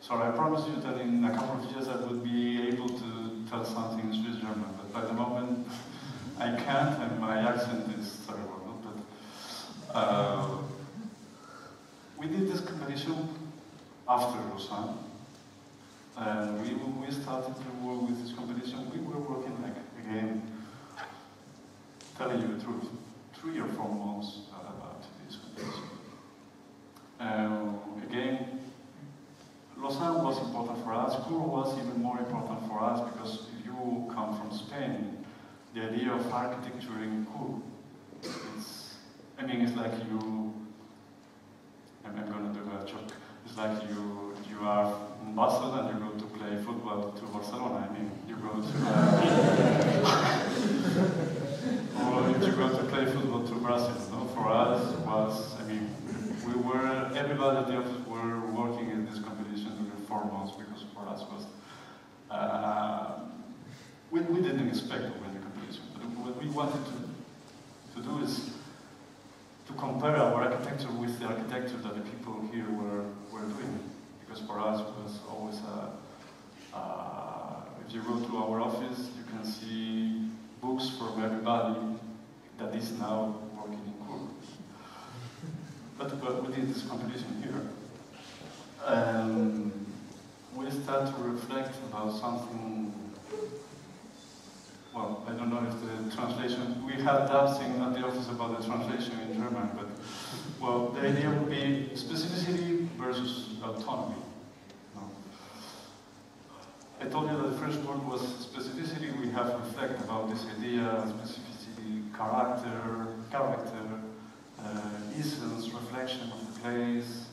Sorry, I promised you that in a couple of years I would be able to tell something in Swiss German, but by the moment I can't, and my accent is terrible. But we did this competition after Lausanne, and we started to work with this competition. We were working like, again, telling you the truth, 3 or 4 months about this competition. Again, Lausanne was important for us. Chur was even more important for us because if you come from Spain, the idea of architecture in Chur, it's like you, I'm not going to do a joke, it's like you are in Basel and you go to play football to Barcelona. You go to, or you go to play football to Brazil. No? For us, it was, everybody were working in this competition during 4 months because for us was, we didn't expect it. What we wanted to do is to compare our architecture with the architecture that the people here were doing. Because for us it was always a... if you go to our office, you can see books from everybody that is now working in Chur. But we did this competition here. And we start to reflect about something. Well, I don't know if the translation, we had doubting at the office about the translation in German, but, well, the idea would be specificity versus autonomy. No. I told you that the first word was specificity. We have to reflect about this idea, specificity, character, essence, reflection of the place.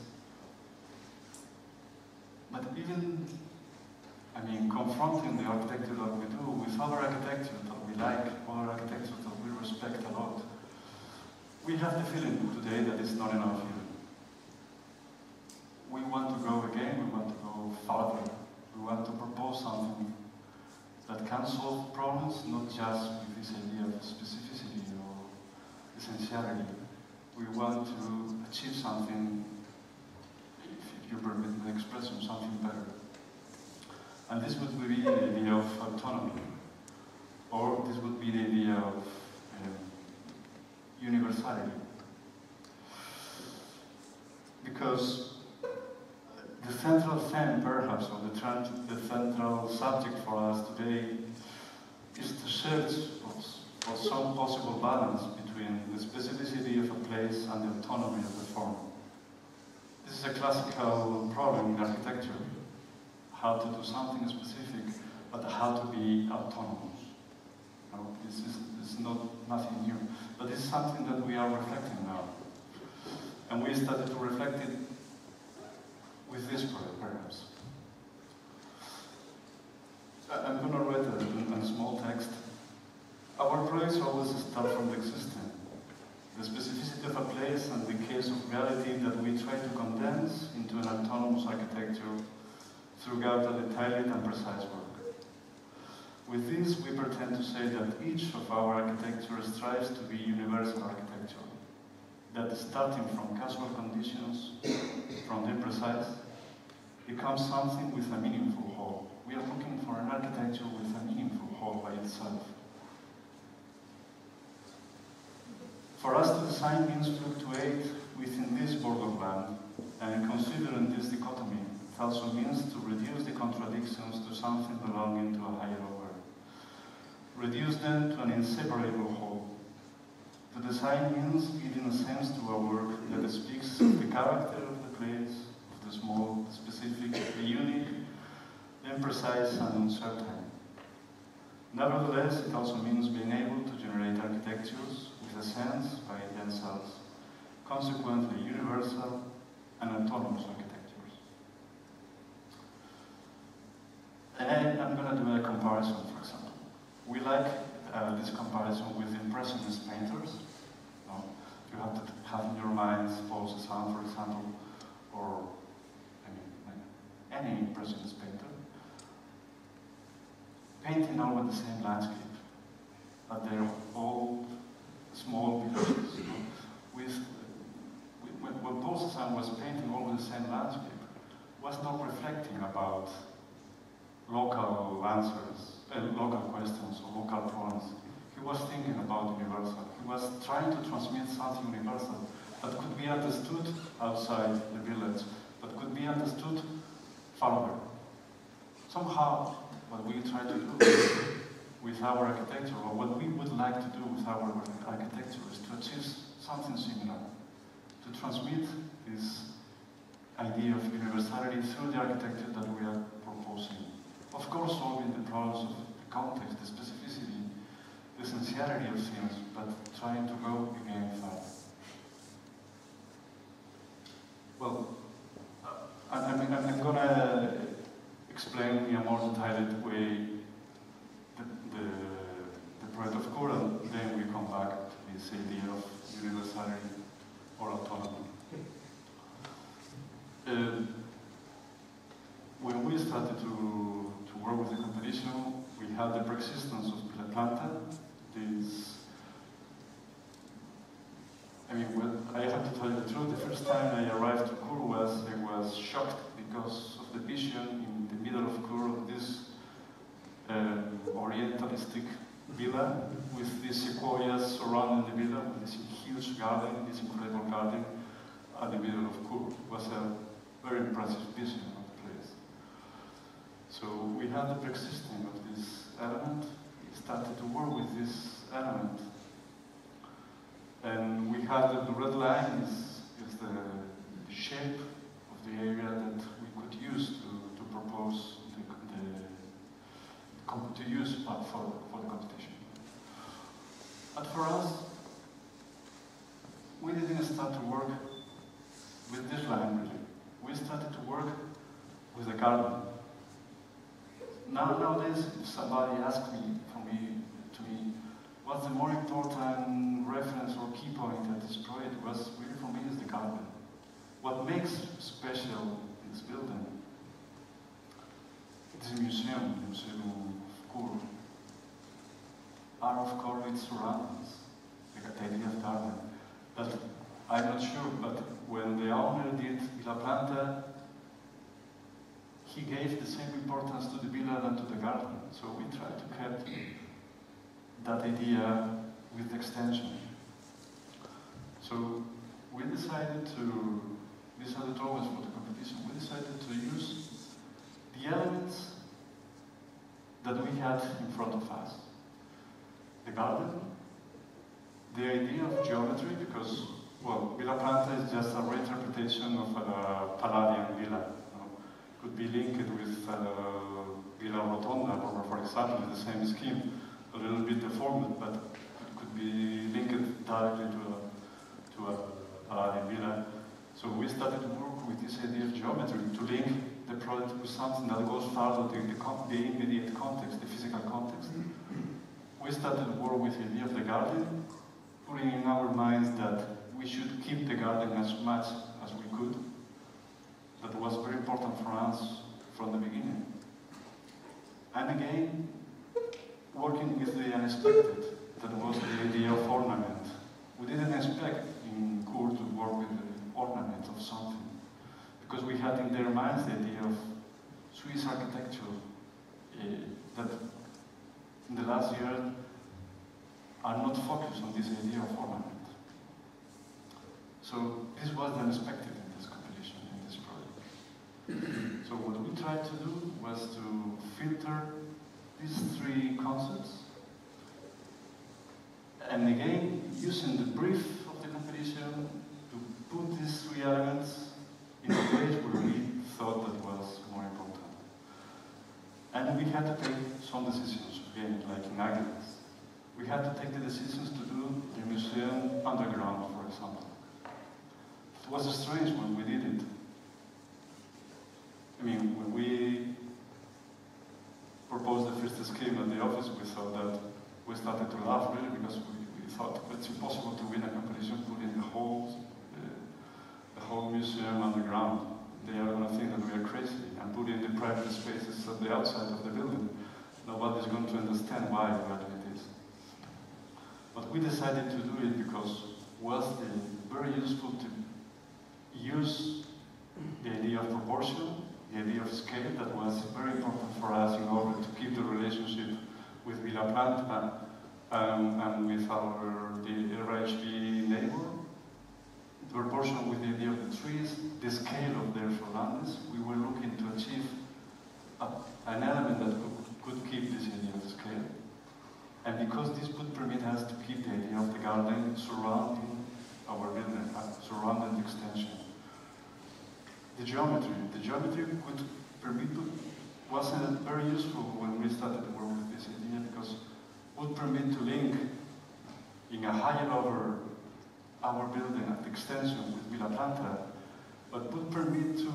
But even confronting the architecture that we do with other architecture that we like, other architecture that we respect a lot, we have the feeling today that it's not enough here. We want to go again, we want to go farther. We want to propose something that can solve problems, not just with this idea of specificity or essentiality. We want to achieve something, if you permit the expression, something better. And this would be the idea of autonomy, or this would be the idea of universality. Because the central theme, perhaps, or the central subject for us today is the search for some possible balance between the specificity of a place and the autonomy of the form. This is a classical problem in architecture. How to do something specific, but how to be autonomous. No, this is nothing new, but it's something that we are reflecting now. And we started to reflect it with this project, perhaps. I'm going to write a small text. Our projects always start from the existing, the specificity of a place and the case of reality that we try to condense into an autonomous architecture throughout a detailed and precise work. With this, we pretend to say that each of our architecture strives to be universal architecture, that starting from casual conditions, from the imprecise, becomes something with a meaningful whole. We are looking for an architecture with a meaningful whole by itself. For us to design means fluctuate within this borderland, and considering this dichotomy, also means to reduce the contradictions to something belonging to a higher order. Reduce them to an inseparable whole. To design means giving a sense to a work that speaks of the character of the place, of the small, the specific, the unique, the imprecise and uncertain. Nevertheless, it also means being able to generate architectures with a sense by themselves, consequently universal and autonomous architectures. And I'm going to do a comparison, for example. We like this comparison with impressionist painters. No? You have to have in your minds Paul Cézanne, for example, or any impressionist painter, painting over the same landscape, but they're all small villages. You know? When Paul Cézanne was painting over the same landscape, was not reflecting about local answers, local questions or local problems. He was thinking about universal. He was trying to transmit something universal that could be understood outside the village, but could be understood farther. Somehow, what we try to do with our architecture, or what we would like to do with our architecture, is to achieve something similar, to transmit this idea of universality through the architecture that we are proposing. Of course, solving the problems of the context, the specificity, the sincerity of things, but trying to go again far. Well, I'm going to explain in a more detailed way the project of Chur, and then we come back to this idea of universality or autonomy. When we started to work with the competition, we had the pre-existence of Villa Planta. Well, I have to tell you the truth, the first time I arrived to Chur, I was shocked because of the vision in the middle of Chur of this orientalistic villa with these sequoias surrounding the villa, with this huge garden, this incredible garden at the middle of Chur. It was a very impressive vision of the place. So we had the pre-existing of this element, we started to work with this element. And we had the red line is the shape of the area that we could use to propose to use for the competition. But for us, we didn't start to work with this line really. We started to work with the garden. Nowadays, if somebody asks me, what's the more important reference or key point that this project was really for me is the garden. What makes special this building? It's a museum, the Museum of Chur, are of course its surroundings, the idea of garden. But I'm not sure, but when the owner did Villa Planta, he gave the same importance to the villa than to the garden. So we tried to keep that idea with extension. So we decided to, always for the competition, we decided to use the elements that we had in front of us. The garden, the idea of geometry, because, well, Villa Planta is just a reinterpretation of a Palladian villa. You know, could be linked with Villa Rotonda, or for example, the same scheme. A little bit deformed, but it could be linked directly to a Palladian villa. So we started to work with this idea of geometry to link the project with something that goes farther to the immediate context, the physical context. We started to work with the idea of the garden, putting in our minds that we should keep the garden as much as we could. That was very important for us from the beginning. And again, working with the unexpected, that was the idea of ornament. We didn't expect in Chur to work with the ornament of something, because we had in their minds the idea of Swiss architecture that in the last year are not focused on this idea of ornament. So this was the unexpected in this competition, in this project. So tried to do was to filter these three concepts, and again, using the brief of the competition to put these three elements in a place where we thought that was more important. And we had to take some decisions, again, like in Aguilas. We had to take the decisions to do the museum underground, for example. It was strange when we did it. I mean, when we proposed the first scheme at the office, we thought that we started to laugh, really, because we thought it's impossible to win a competition putting the whole museum underground. They are going to think that we are crazy and putting the private spaces at the outside of the building. Nobody's going to understand why we are doing this. But we decided to do it because it was very useful to use the idea of proportion, the idea of scale, that was very important for us in order to keep the relationship with Villa Planta and with our RHB neighbor. The proportion with the idea of the trees, the scale of their surroundings. We were looking to achieve an element that could keep this idea of scale. And because this would permit us to keep the idea of the garden surrounding our building, surrounding the extension. The geometry could permit, wasn't very useful when we started to work with this idea because it would permit to link in a higher level our building at the extension with Villa Planta, but would permit to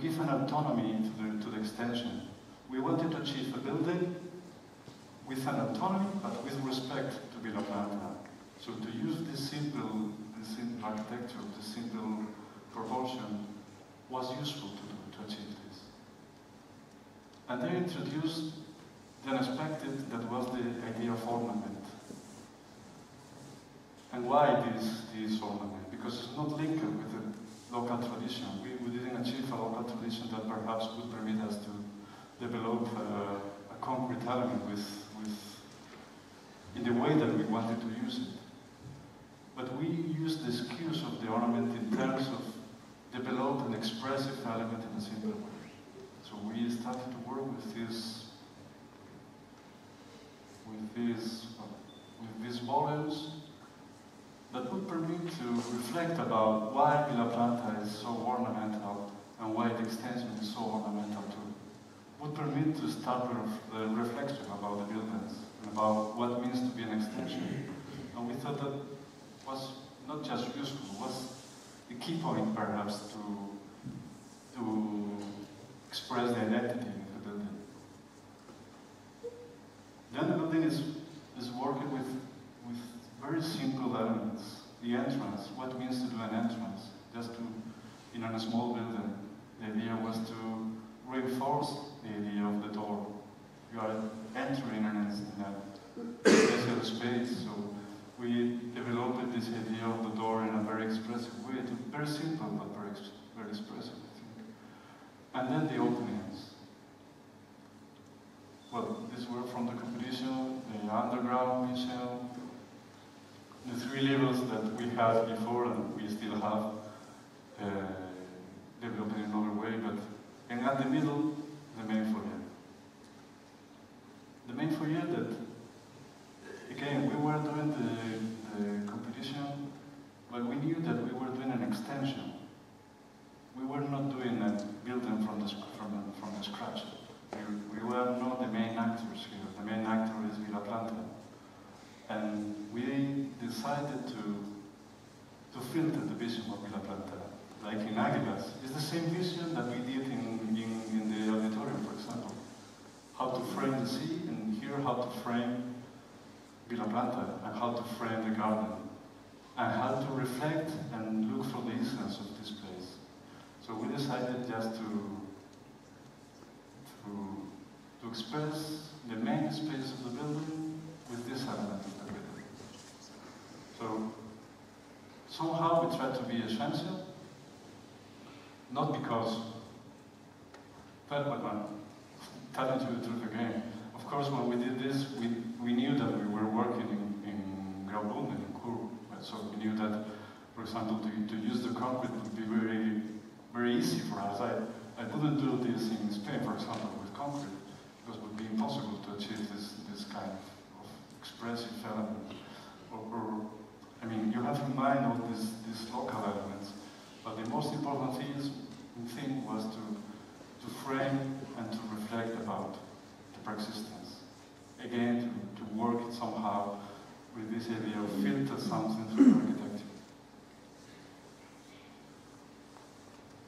give an autonomy to the extension. We wanted to achieve a building with an autonomy, but with respect to Villa Planta. So to use this simple architecture, this simple proportion, was useful to achieve this. And they introduced the unexpected, that was the idea of ornament. And why this ornament? Because it's not linked with the local tradition. We didn't achieve a local tradition that perhaps would permit us to develop a concrete element in the way that we wanted to use it. But we used the skews of the ornament in terms of develop an expressive element in a simple way. So we started to work with these volumes that would permit to reflect about why Villa Planta is so ornamental and why the extension is so ornamental too. Would permit to start the reflection about the buildings and about what it means to be an extension. And we thought that was not just useful, was the key point perhaps to express the identity of the building. The other building is working with very simple elements. The entrance, what it means to do an entrance, in a small building. The idea was to reinforce the idea of the door. You are entering in a special space, so we developed this idea of the door in a very expressive way. It's very simple, but very expressive, I think. And then the openings. Well, these were from the competition, the underground museum, the three levels that we had before and we still have developed in another way, and at the middle, the main foyer. The main foyer that, again, we were doing the competition, but we knew that we were doing an extension. We were not doing a building from the scratch. We were not the main actors here. The main actor is Villa Planta. And we decided to filter the vision of Villa Planta, like in Aguilas. It's the same vision that we did in the auditorium, for example. How to frame the sea, and here how to frame Villa Planta, and how to frame the garden, and how to reflect and look for the essence of this place. So we decided just to express the main space of the building with this element of the building. So somehow we tried to be essential, not because, telling you the truth again. Of course, when we did this, we knew that we were working in Graubünden, in Chur. So we knew that, for example, to use the concrete would be very, very easy for us. I couldn't do this in Spain, for example, with concrete, because it would be impossible to achieve this kind of expressive element. I mean, you have in mind all these local elements, but the most important thing was to frame and to reflect about the pre-existence. Again, to work it somehow with this idea of filter something through architecture.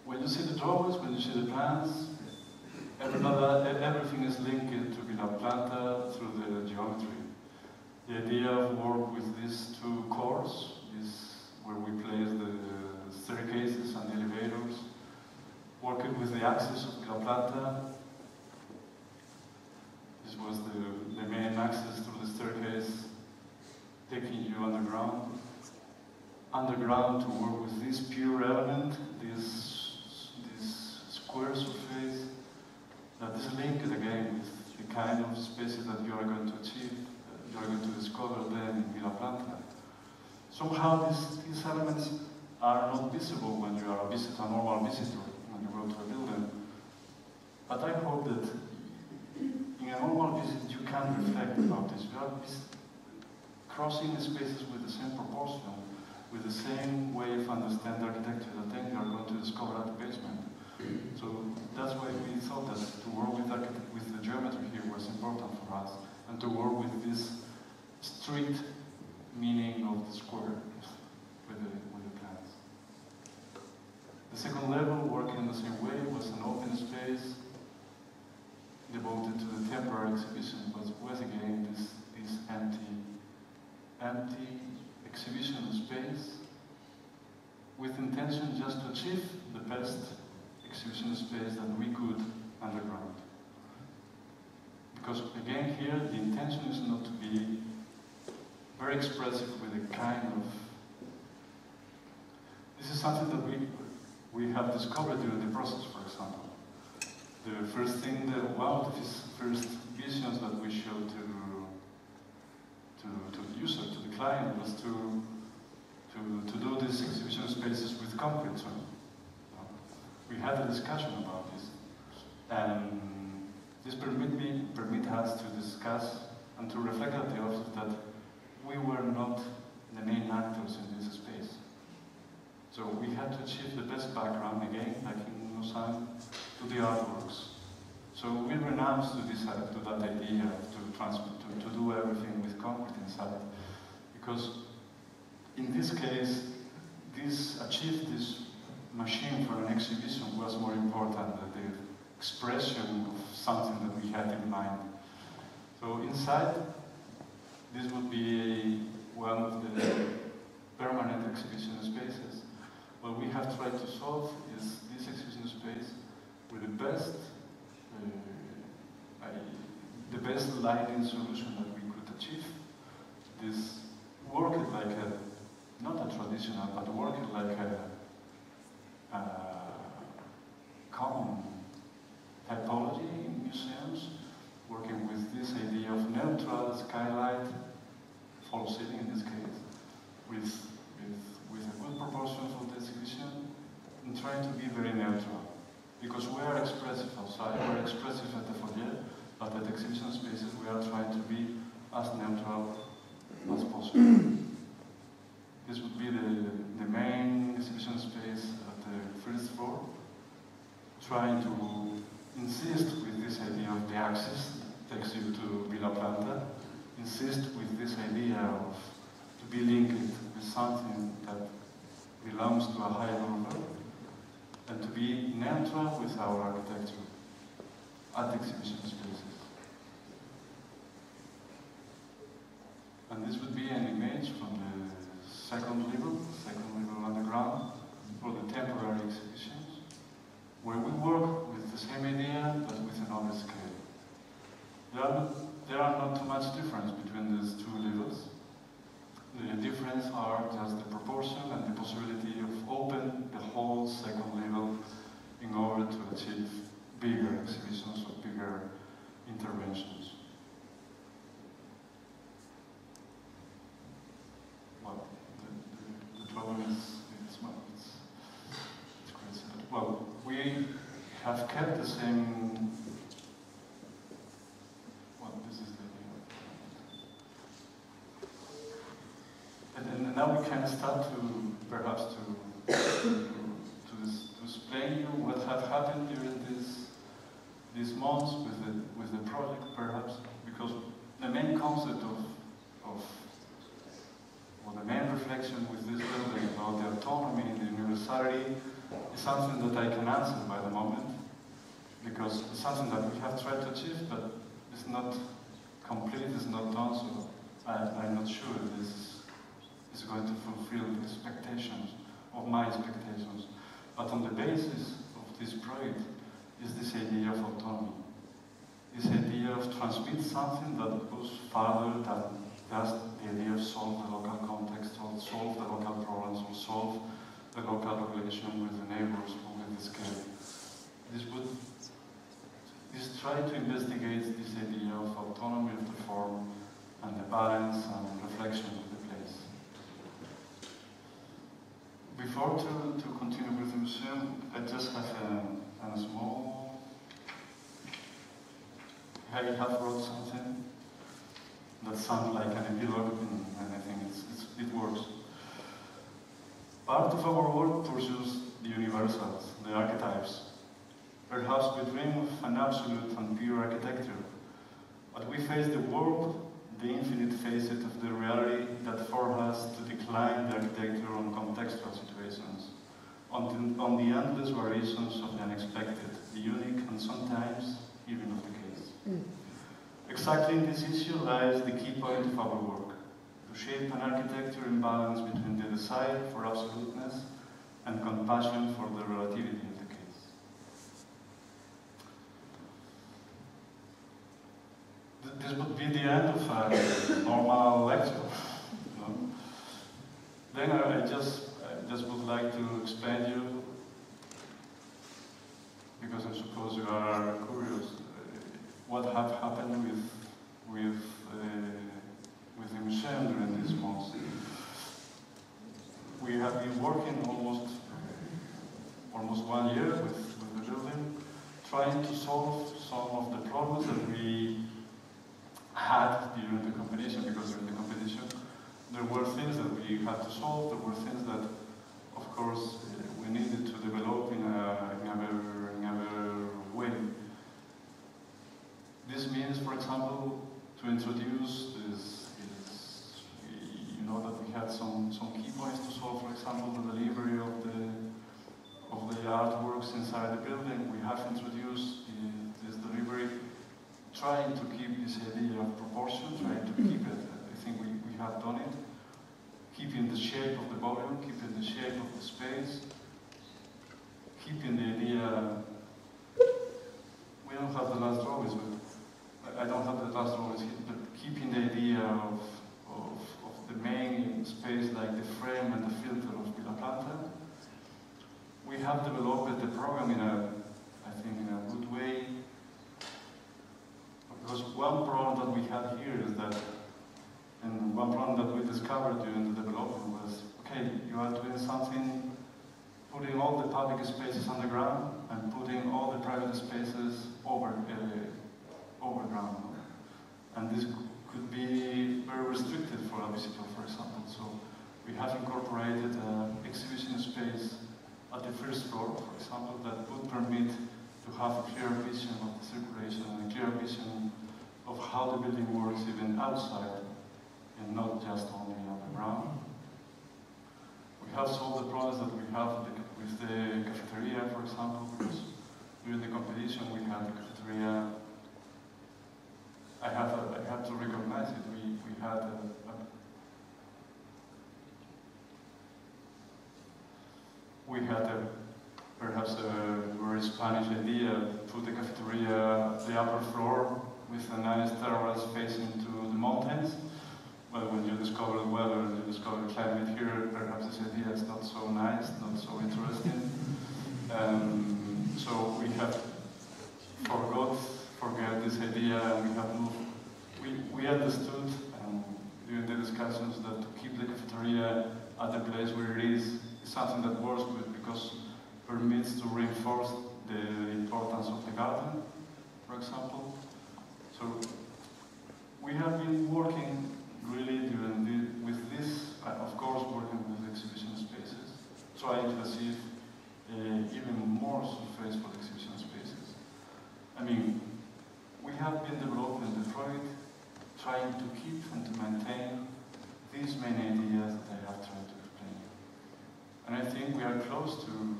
When you see the drawings, when you see the plans, everything is linked to Villa Planta through the geometry. The idea of work with these two cores is where we place the staircases and elevators, working with the axis of Villa Planta. This was the main axis through the staircase, taking you underground. Underground to work with this pure element, this square surface that is linked again with the kind of spaces that you are going to achieve, you are going to discover then in Villa Planta. Somehow these elements are not visible when you are a normal visitor, when you go to a building. But I hope that in a normal visit you can reflect about this. You are crossing the spaces with the same proportion, with the same way of understanding architecture that then you are going to discover at the basement. So that's why we thought that to work with the geometry here was important for us, and to work with this strict meaning of the square with the plans. The second level, working in the same way, was an open space devoted to the temporary exhibition, but was again this empty exhibition space with intention just to achieve the best exhibition space that we could underground. Because again here, the intention is not to be very expressive with a kind of... This is something that we have discovered during the process, for example. The first thing, one of his first visions that we showed to the user, to the client, was to do these exhibition spaces with concrete. So we had a discussion about this, and this permit us to discuss and to reflect at the office that we were not the main actors in this space. So we had to achieve the best background again, like in Lausanne, to the artworks. So we renounced to that idea to do everything with concrete inside, because in this case, this machine for an exhibition was more important than the expression of something that we had in mind. So inside, this would be one of the permanent exhibition spaces. What we have tried to solve is this exhibition space with the best lighting solution that we could achieve. This worked like not a traditional, but worked like a common typology in museums, working with this idea of neutral skylight, full ceiling in this case, with a good proportion for the exhibition, and trying to be very neutral. Because we are expressive outside, we are expressive at the foyer, but at exhibition spaces we are trying to be as neutral as possible. This would be the main exhibition space at the first floor, trying to insist with this idea of the axis that takes you to Villa Planta, insist with this idea of to be linked with something that belongs to a higher order, and to be neutral with our architecture at the exhibition spaces. And this would be an image from the second level underground, for the temporary exhibitions, where we work with the same idea but with another scale. There are not too much difference between these two levels. The difference are just the proportion and the possibility of open the whole second level in order to achieve bigger exhibitions or bigger interventions. Well, the problem is it's crazy. Well, we have kept the same. Well, this is the idea. And now we can start to perhaps to explain you what has happened during these months with the project, perhaps, because the main concept the main reflection with this building about the autonomy and the universality is something that I can answer by the moment, because it's something that we have tried to achieve, but it's not complete, it's not done, so I'm not sure this is going to fulfill the expectations, or my expectations. But on the basis of this project is this idea of autonomy, this idea of transmit something that goes farther than just the idea of solve the local context, or solve the local problems, or solve the local relation with the neighbors, or with the scale. This try to investigate this idea of autonomy of the form, and the balance and reflection of the place. Before to continue with the museum, I just have a small... I have wrote something that sounds like an epilogue, and I think it works. Part of our work pursues the universals, the archetypes. Perhaps we dream of an absolute and pure architecture, but we face the world, the infinite facet of the reality that forces us to decline the architecture on contextual situations, on the endless variations of the unexpected, the unique, and sometimes even of the case. Exactly in this issue lies the key point of our work, to shape an architecture in balance between the desire for absoluteness and compassion for the relativity of the case. This would be the end of a normal lecture. No? Then I just would like to explain you, because I suppose you are curious, what have happened with the museum during these months. We have been working almost 1 year with the building, trying to solve some of the problems that we had during the competition, because during the competition there were things that we had to solve, there were things that, of course, we needed to develop in another way. This means, for example, to introduce this, you know that we had some key points to solve, for example, the delivery of the artworks inside the building. We have introduced this delivery, trying to keep this idea of proportion, trying to keep it. I think we have done it. Keeping the shape of the volume, keeping the shape of the space, keeping the idea. We don't have the last drawings, but keeping the idea of the main space, like the frame and the filter of Villa Planta. We have developed the program in a good way, because one problem that we had here is that, and one problem that we discovered during the development was, okay, you are doing something, putting all the public spaces underground and putting all the private spaces overground. And this could be very restricted for a visitor, for example. So we have incorporated an exhibition space at the first floor, for example, that would permit to have a clear vision of the circulation and a clear vision of how the building works even outside and not just only underground. We have solved the problems that we have with the cafeteria, for example, because during the competition we had the cafeteria. I have to recognize it. We had perhaps a very Spanish idea, put the cafeteria at the upper floor with a nice terrace facing to the mountains. But when you discover the weather, you discover climate here, perhaps this idea is not so nice, not so interesting. So we have forget this idea, and we have moved. We understood during the discussions that to keep the cafeteria at the place where it is something that works, because permits means to reinforce the importance of the garden, for example. So we have been working really with this, of course working with exhibition spaces, trying to achieve even more surface for exhibition spaces. I mean, we have been developing the project, trying to keep and to maintain these main ideas that I have tried to explain. And I think we are close to,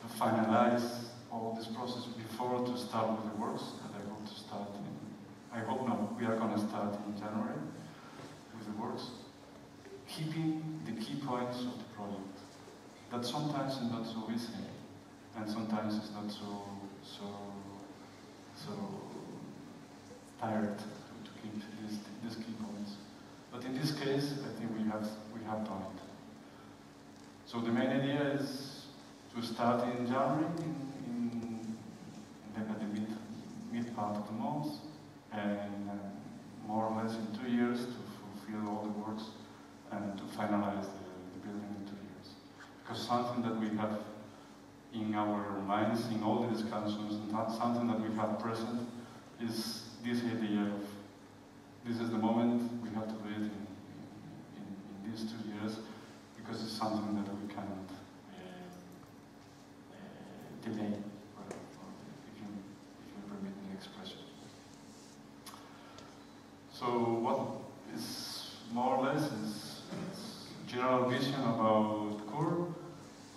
to finalize all this process before to start with the works that I hope to start in, we are going to start in January with the works, keeping the key points of the project. That sometimes is not so easy, and sometimes it's not so tired to keep these key points. But in this case, I think we have done it. So the main idea is to start in January, at the mid part of the month, and more or less in 2 years to fulfill all the works and to finalize the building in 2 years. Because something that we have in our minds, in all the discussions, and that something that we have present is this idea of, this is the moment we have to do it in these 2 years, because it's something that we cannot delay, if you permit the expression. So what is more or less is general vision about Chur,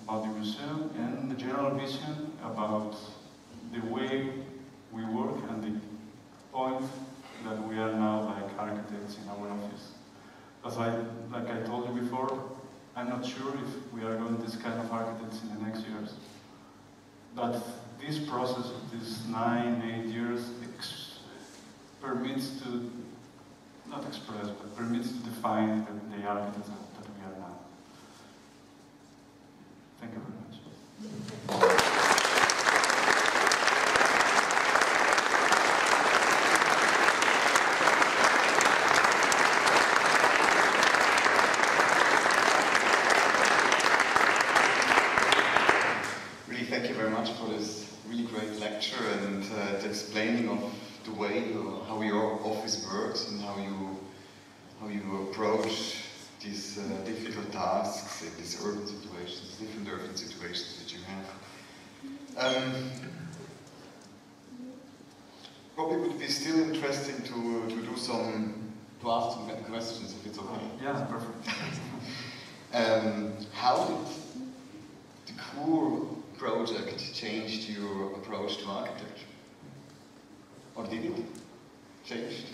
about the museum, and the general vision about the way we work and the point that we are now like architects in our office. As like I told you before, I'm not sure if we are going this kind of architects in the next years. But this process of these 9, 8 years permits to, not express, but permits to define the architects that we are now. Thank you very much. Really, thank you very much for this really great lecture and the explaining of the way how your office works and how you approach these difficult tasks in these urban situations, different urban situations that you have. Probably would be still interesting to ask some questions if it's okay. Yeah, perfect. How did the Chur project change your approach to architecture? Or did it change?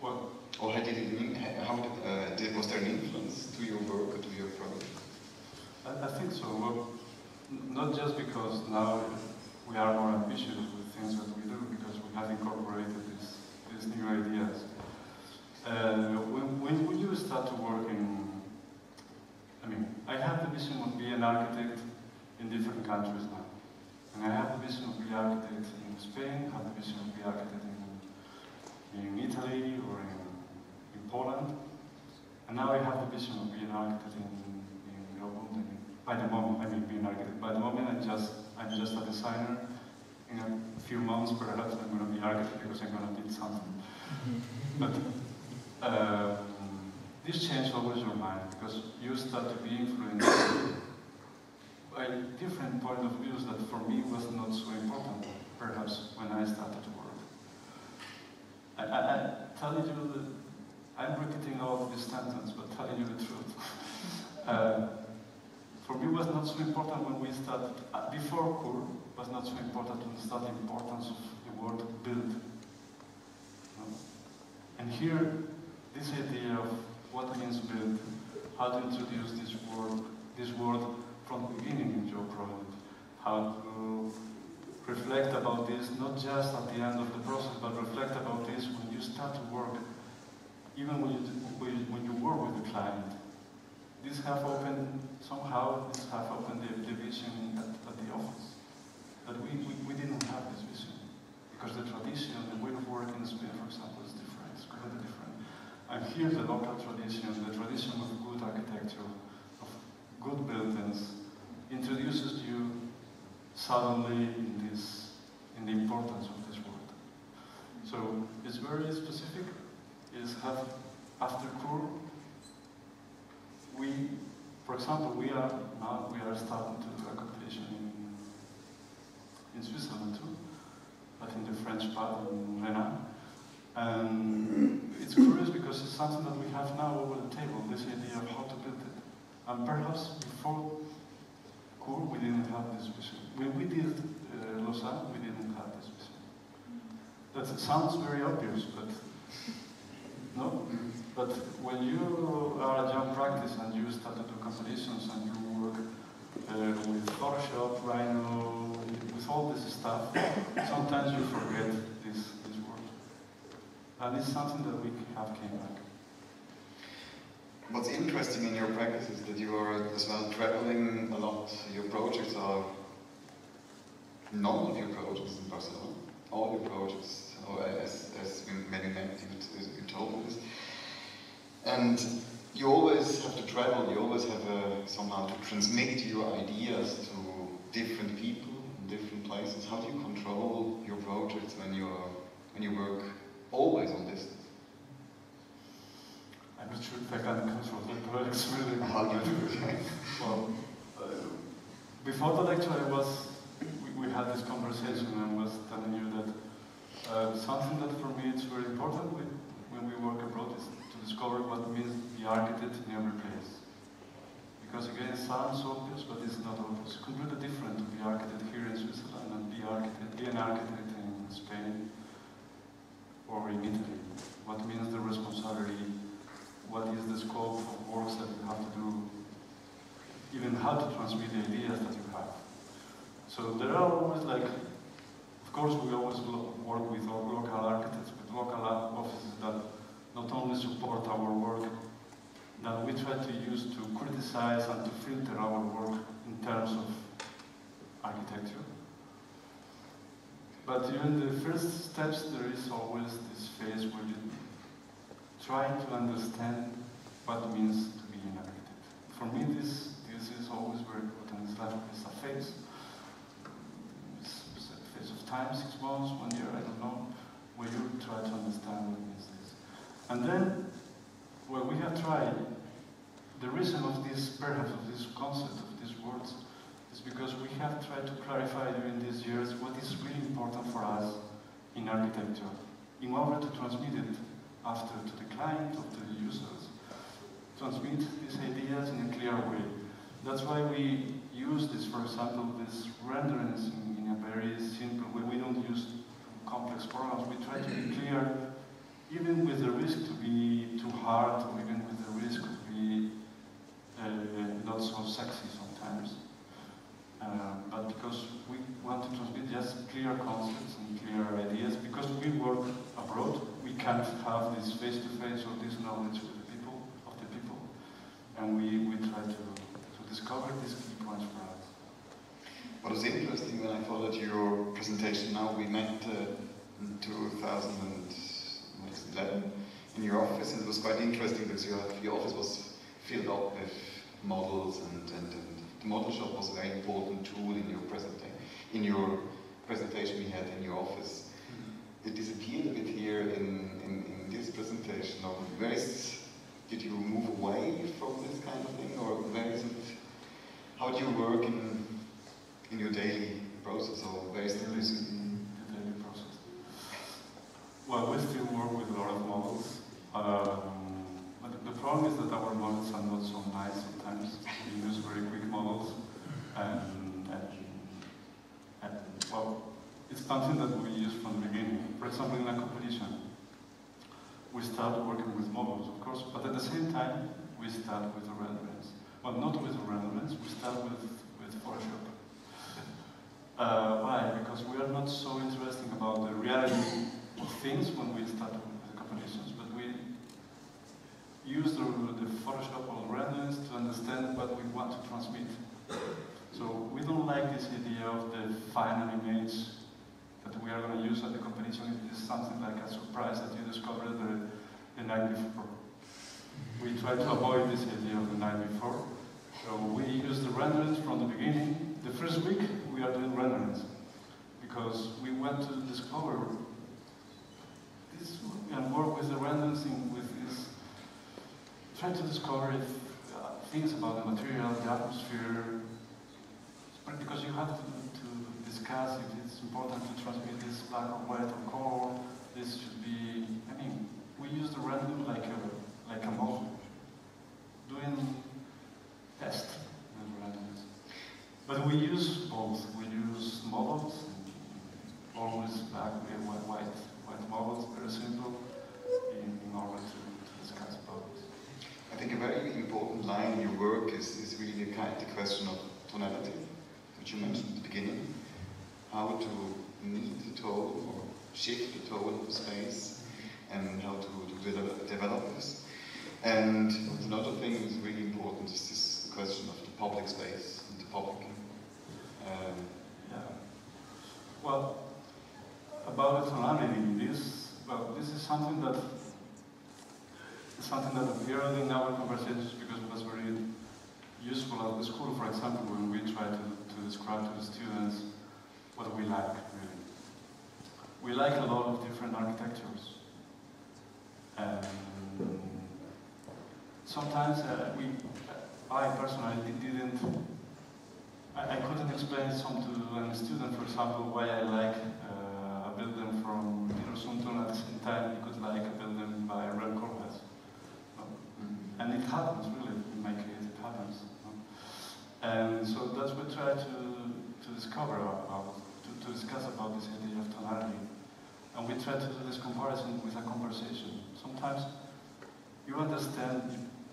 Well, or had it an, was there an influence to your work or to your project? I think so. Well, not just because now we are more ambitious with things that we do, because we have incorporated these new ideas. When would you start to work in... I mean, I have the vision of being an architect in different countries now. And I have the vision of being an architect in Spain, I have the vision of being an architect in Italy or in Poland, and now I have the vision of being an architect in Europe. By the moment, I mean being an architect. By the moment, I'm just a designer. In a few months, perhaps I'm going to be an architect because I'm going to need something. But this changes always your mind because you start to be influenced by different point of views that for me was not so important, perhaps when I started to work. I tell you that I'm repeating all of this sentence, but telling you the truth. For me, it was not so important when we started. Before Chur, it was not so important to understand the importance of the word build. No? And here, this idea of what means build, how to introduce this word from the beginning in your project, how to reflect about this, not just at the end of the process, but reflect about this when you start to work, even when you work with the client. This have opened, somehow, this have opened the vision at the office. But we didn't have this vision, because the tradition, the way of working in Spain, for example, is different, it's completely different. I hear the local tradition, the tradition of good architecture, of good buildings, introduces you suddenly in the importance of this world. So it's very specific. Is have after Chur, we, for example, we are starting to do a competition in Switzerland too, but in the French part in Renan. And it's curious because it's something that we have now over the table, this idea of how to build it. And perhaps before Chur, we didn't have this vision. When we did Lausanne, we didn't have this vision. That sounds very obvious, but no. But when you are a young practice and you start to do competitions and you work with Photoshop, Rhino, with all this stuff, sometimes you forget this word. And it's something that we have came back. What's interesting in your practice is that you are as well traveling a lot. Your projects are, none of your projects in Barcelona, all your projects, or as many you told us. And you always have to travel, you always have somehow to transmit your ideas to different people in different places. How do you control your projects when you work always on distance? I'm not sure if I can control the projects really. How do you do it? Well, before the lecture we had this conversation and I was telling you that something that for me is very important when we work abroad is to discover what means the architect in every place. Because again, it sounds obvious, but it's not obvious. It's completely different to be architect here in Switzerland and be an architect in Spain or in Italy. What means the responsibility? What is the scope of works that you have to do? Even how to transmit the ideas that you have. So there are always like, of course we always work with our local architects, with local offices that not only support our work, that we try to use to criticize and to filter our work in terms of architecture. But during the first steps there is always this phase where you try to understand what it means to be an architect. For me this is always very important. It's like it's a phase. Of time, 6 months, 1 year, I don't know, where you try to understand what means this. And then, what we have tried, the reason of this, perhaps of this concept, of these words, is because we have tried to clarify during these years what is really important for us in architecture, in order to transmit it after to the client or to the users, transmit these ideas in a clear way. That's why we use this, for example, this renderings in a very simple way. We don't use complex programs. We try to be clear, even with the risk to be too hard, or even with the risk to be not so sexy sometimes. But because we want to transmit just clear concepts and clear ideas, because we work abroad, we can't have this face-to-face or this knowledge with the people, of the people. And we try to discover these key points for us. What was interesting when I followed your presentation now, we met in 2011 in your office, and it was quite interesting because your office was filled up with models, and the model shop was a very important tool in your presentation. In your presentation we had in your office, it disappeared a bit here in this presentation. Of did you move away from this kind of thing, or where is it? How do you work in your daily process, or based on this? In the daily process. Well, we still work with a lot of models. But the problem is that our models are not so nice sometimes. We use very quick models. And well, it's something that we use from the beginning. For example, in a competition, we start working with models, of course, but at the same time, we start with the renderings. Well, not with the renderings, we start with Photoshop. Why? Because we are not so interested about the reality of things when we start with the competitions, but we use the Photoshop or renderings to understand what we want to transmit. So we don't like this idea of the final image that we are going to use at the competition. It is something like a surprise that you discover the night before. We tried to avoid this idea of the night before. So we use the renderings from the beginning. The first week, we are doing renderings because we want to discover this and work with the renderings try to discover if, things about the material, the atmosphere, because you have to discuss if it's important to transmit this black or white or color. This should be, I mean, we use the random like a model, doing test with randomness. But we use both. We use models, always black and white models, very simple, in order to discuss both. I think a very important line in your work is really the question of tonality, which you mentioned at the beginning. How to meet the tone or shift the tone of the space and how to develop this. And another thing that's really important is this question of the public space and the public. Yeah. Well, about the tonality, this is something that appeared in our conversations because it was very useful at the school, for example, when we try to describe to the students what we like, really. We like a lot of different architectures. Sometimes I personally I couldn't explain some to a student, for example, why I like a building from Peter Sunton. At the same time, you could like a building by Red Corvette. And it happens, really, in my case, it happens. And so that's what we try to discover, to discuss about this idea of tonality. And we try to do this comparison with a conversation. Sometimes you understand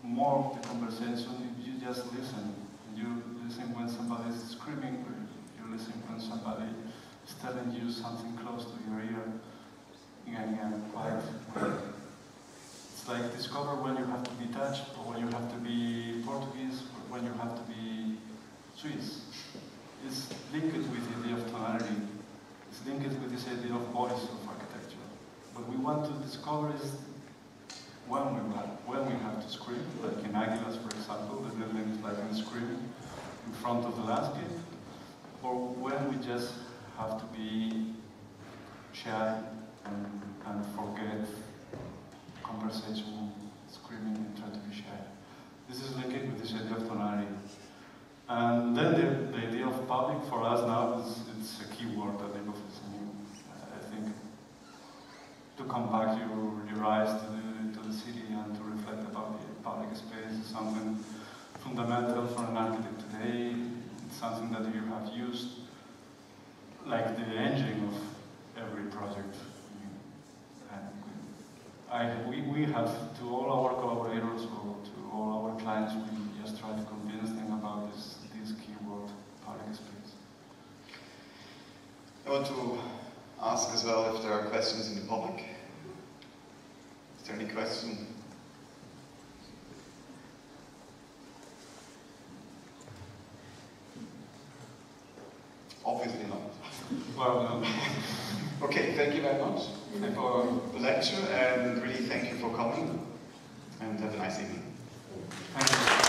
more the conversation if you just listen. You listen when somebody is screaming, or you listen when somebody is telling you something close to your ear. And quiet. It's like discover when you have to be Dutch, or when you have to be Portuguese, or when you have to be Swiss. It's linked with the idea of tonality. It's linked with this idea of voice of architecture. What we want to discover is when we have to scream, like in Aguilas, for example, the building is like a scream in front of the landscape, or when we just have to be shy and forget conversation, screaming, and try to be shy. This is linked with this idea of tonality. And then the idea of public for us now is it's a key word that everybody's new. I think to come back your eyes to the city and to reflect about the public space is something fundamental for an architect today. It's something that you have used like the engine of every project. And we have to all our collaborators or to all our clients, we just try to convince them about this keyword, public space. I want to ask as well if there are questions in the public. Is there any question? Obviously not. Well, okay, thank you very much for the lecture and really thank you for coming and have a nice evening. Thank you.